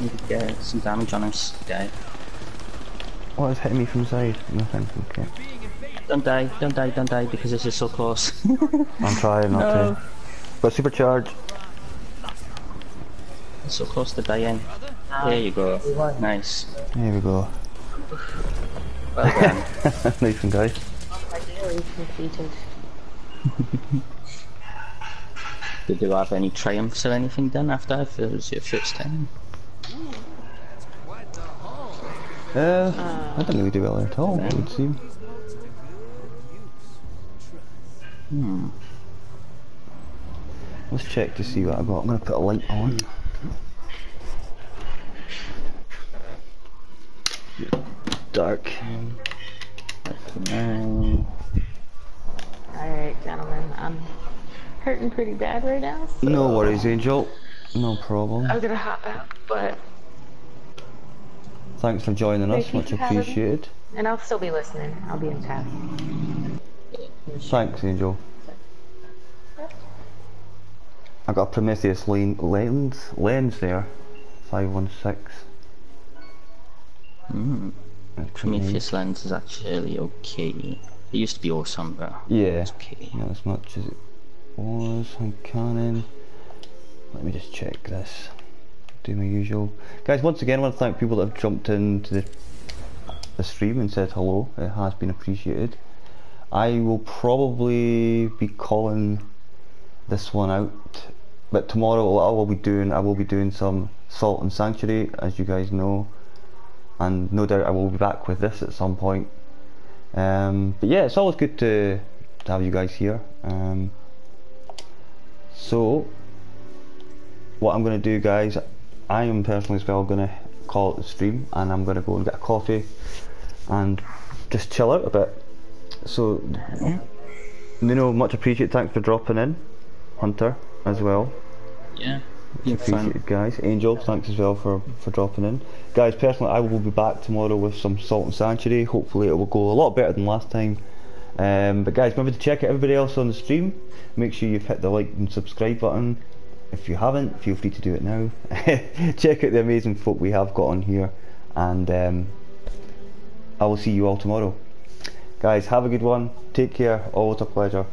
Need to get some damage on him, guy. What is hitting me from side? Nothing, okay. Don't die, don't die, don't die, because this is so close. I'm trying not no. to. But supercharge. It's so close to dying. There you go. Nice. There we go. Well done. Nice and guys. Ideally completed. Did you have any triumphs or anything done after? If it was your first time? Uh, uh, I didn't really do well at all, it would seem. Hmm. Let's check to see what I got. I'm going to put a light on. Dark. Alright, gentlemen, I'm hurting pretty bad right now. So no worries, Angel. No problem. I'm going to hop out, but... Thanks for joining us, much appreciated. And I'll still be listening. I'll be in chat. Thanks, Angel. I got a Prometheus lens lens there, five one six. Mm. Prometheus lens is actually okay. It used to be awesome, but yeah, it's okay. Not as much as it was on Canon. Let me just check this. Do my usual. Guys, once again I want to thank people that have jumped into the, the stream and said hello. It has been appreciated. I will probably be calling this one out, but tomorrow what I will be doing, I will be doing some Salt and Sanctuary, as you guys know, and no doubt I will be back with this at some point. Um, but yeah, it's always good to, to have you guys here. Um, so what I'm going to do, guys, I am personally as well going to call it the stream, and I'm going to go and get a coffee and just chill out a bit. So, yeah. Nuno, much appreciated. Thanks for dropping in. Hunter, as well. Yeah. Appreciated, guys. Angel, thanks as well for, for dropping in. Guys, personally, I will be back tomorrow with some Salt and Sanctuary. Hopefully it will go a lot better than last time. Um, but guys, remember to check out everybody else on the stream. Make sure you've hit the like and subscribe button. If you haven't, feel free to do it now. Check out the amazing folk we have got on here, and um, I will see you all tomorrow. Guys, have a good one, take care, always a pleasure.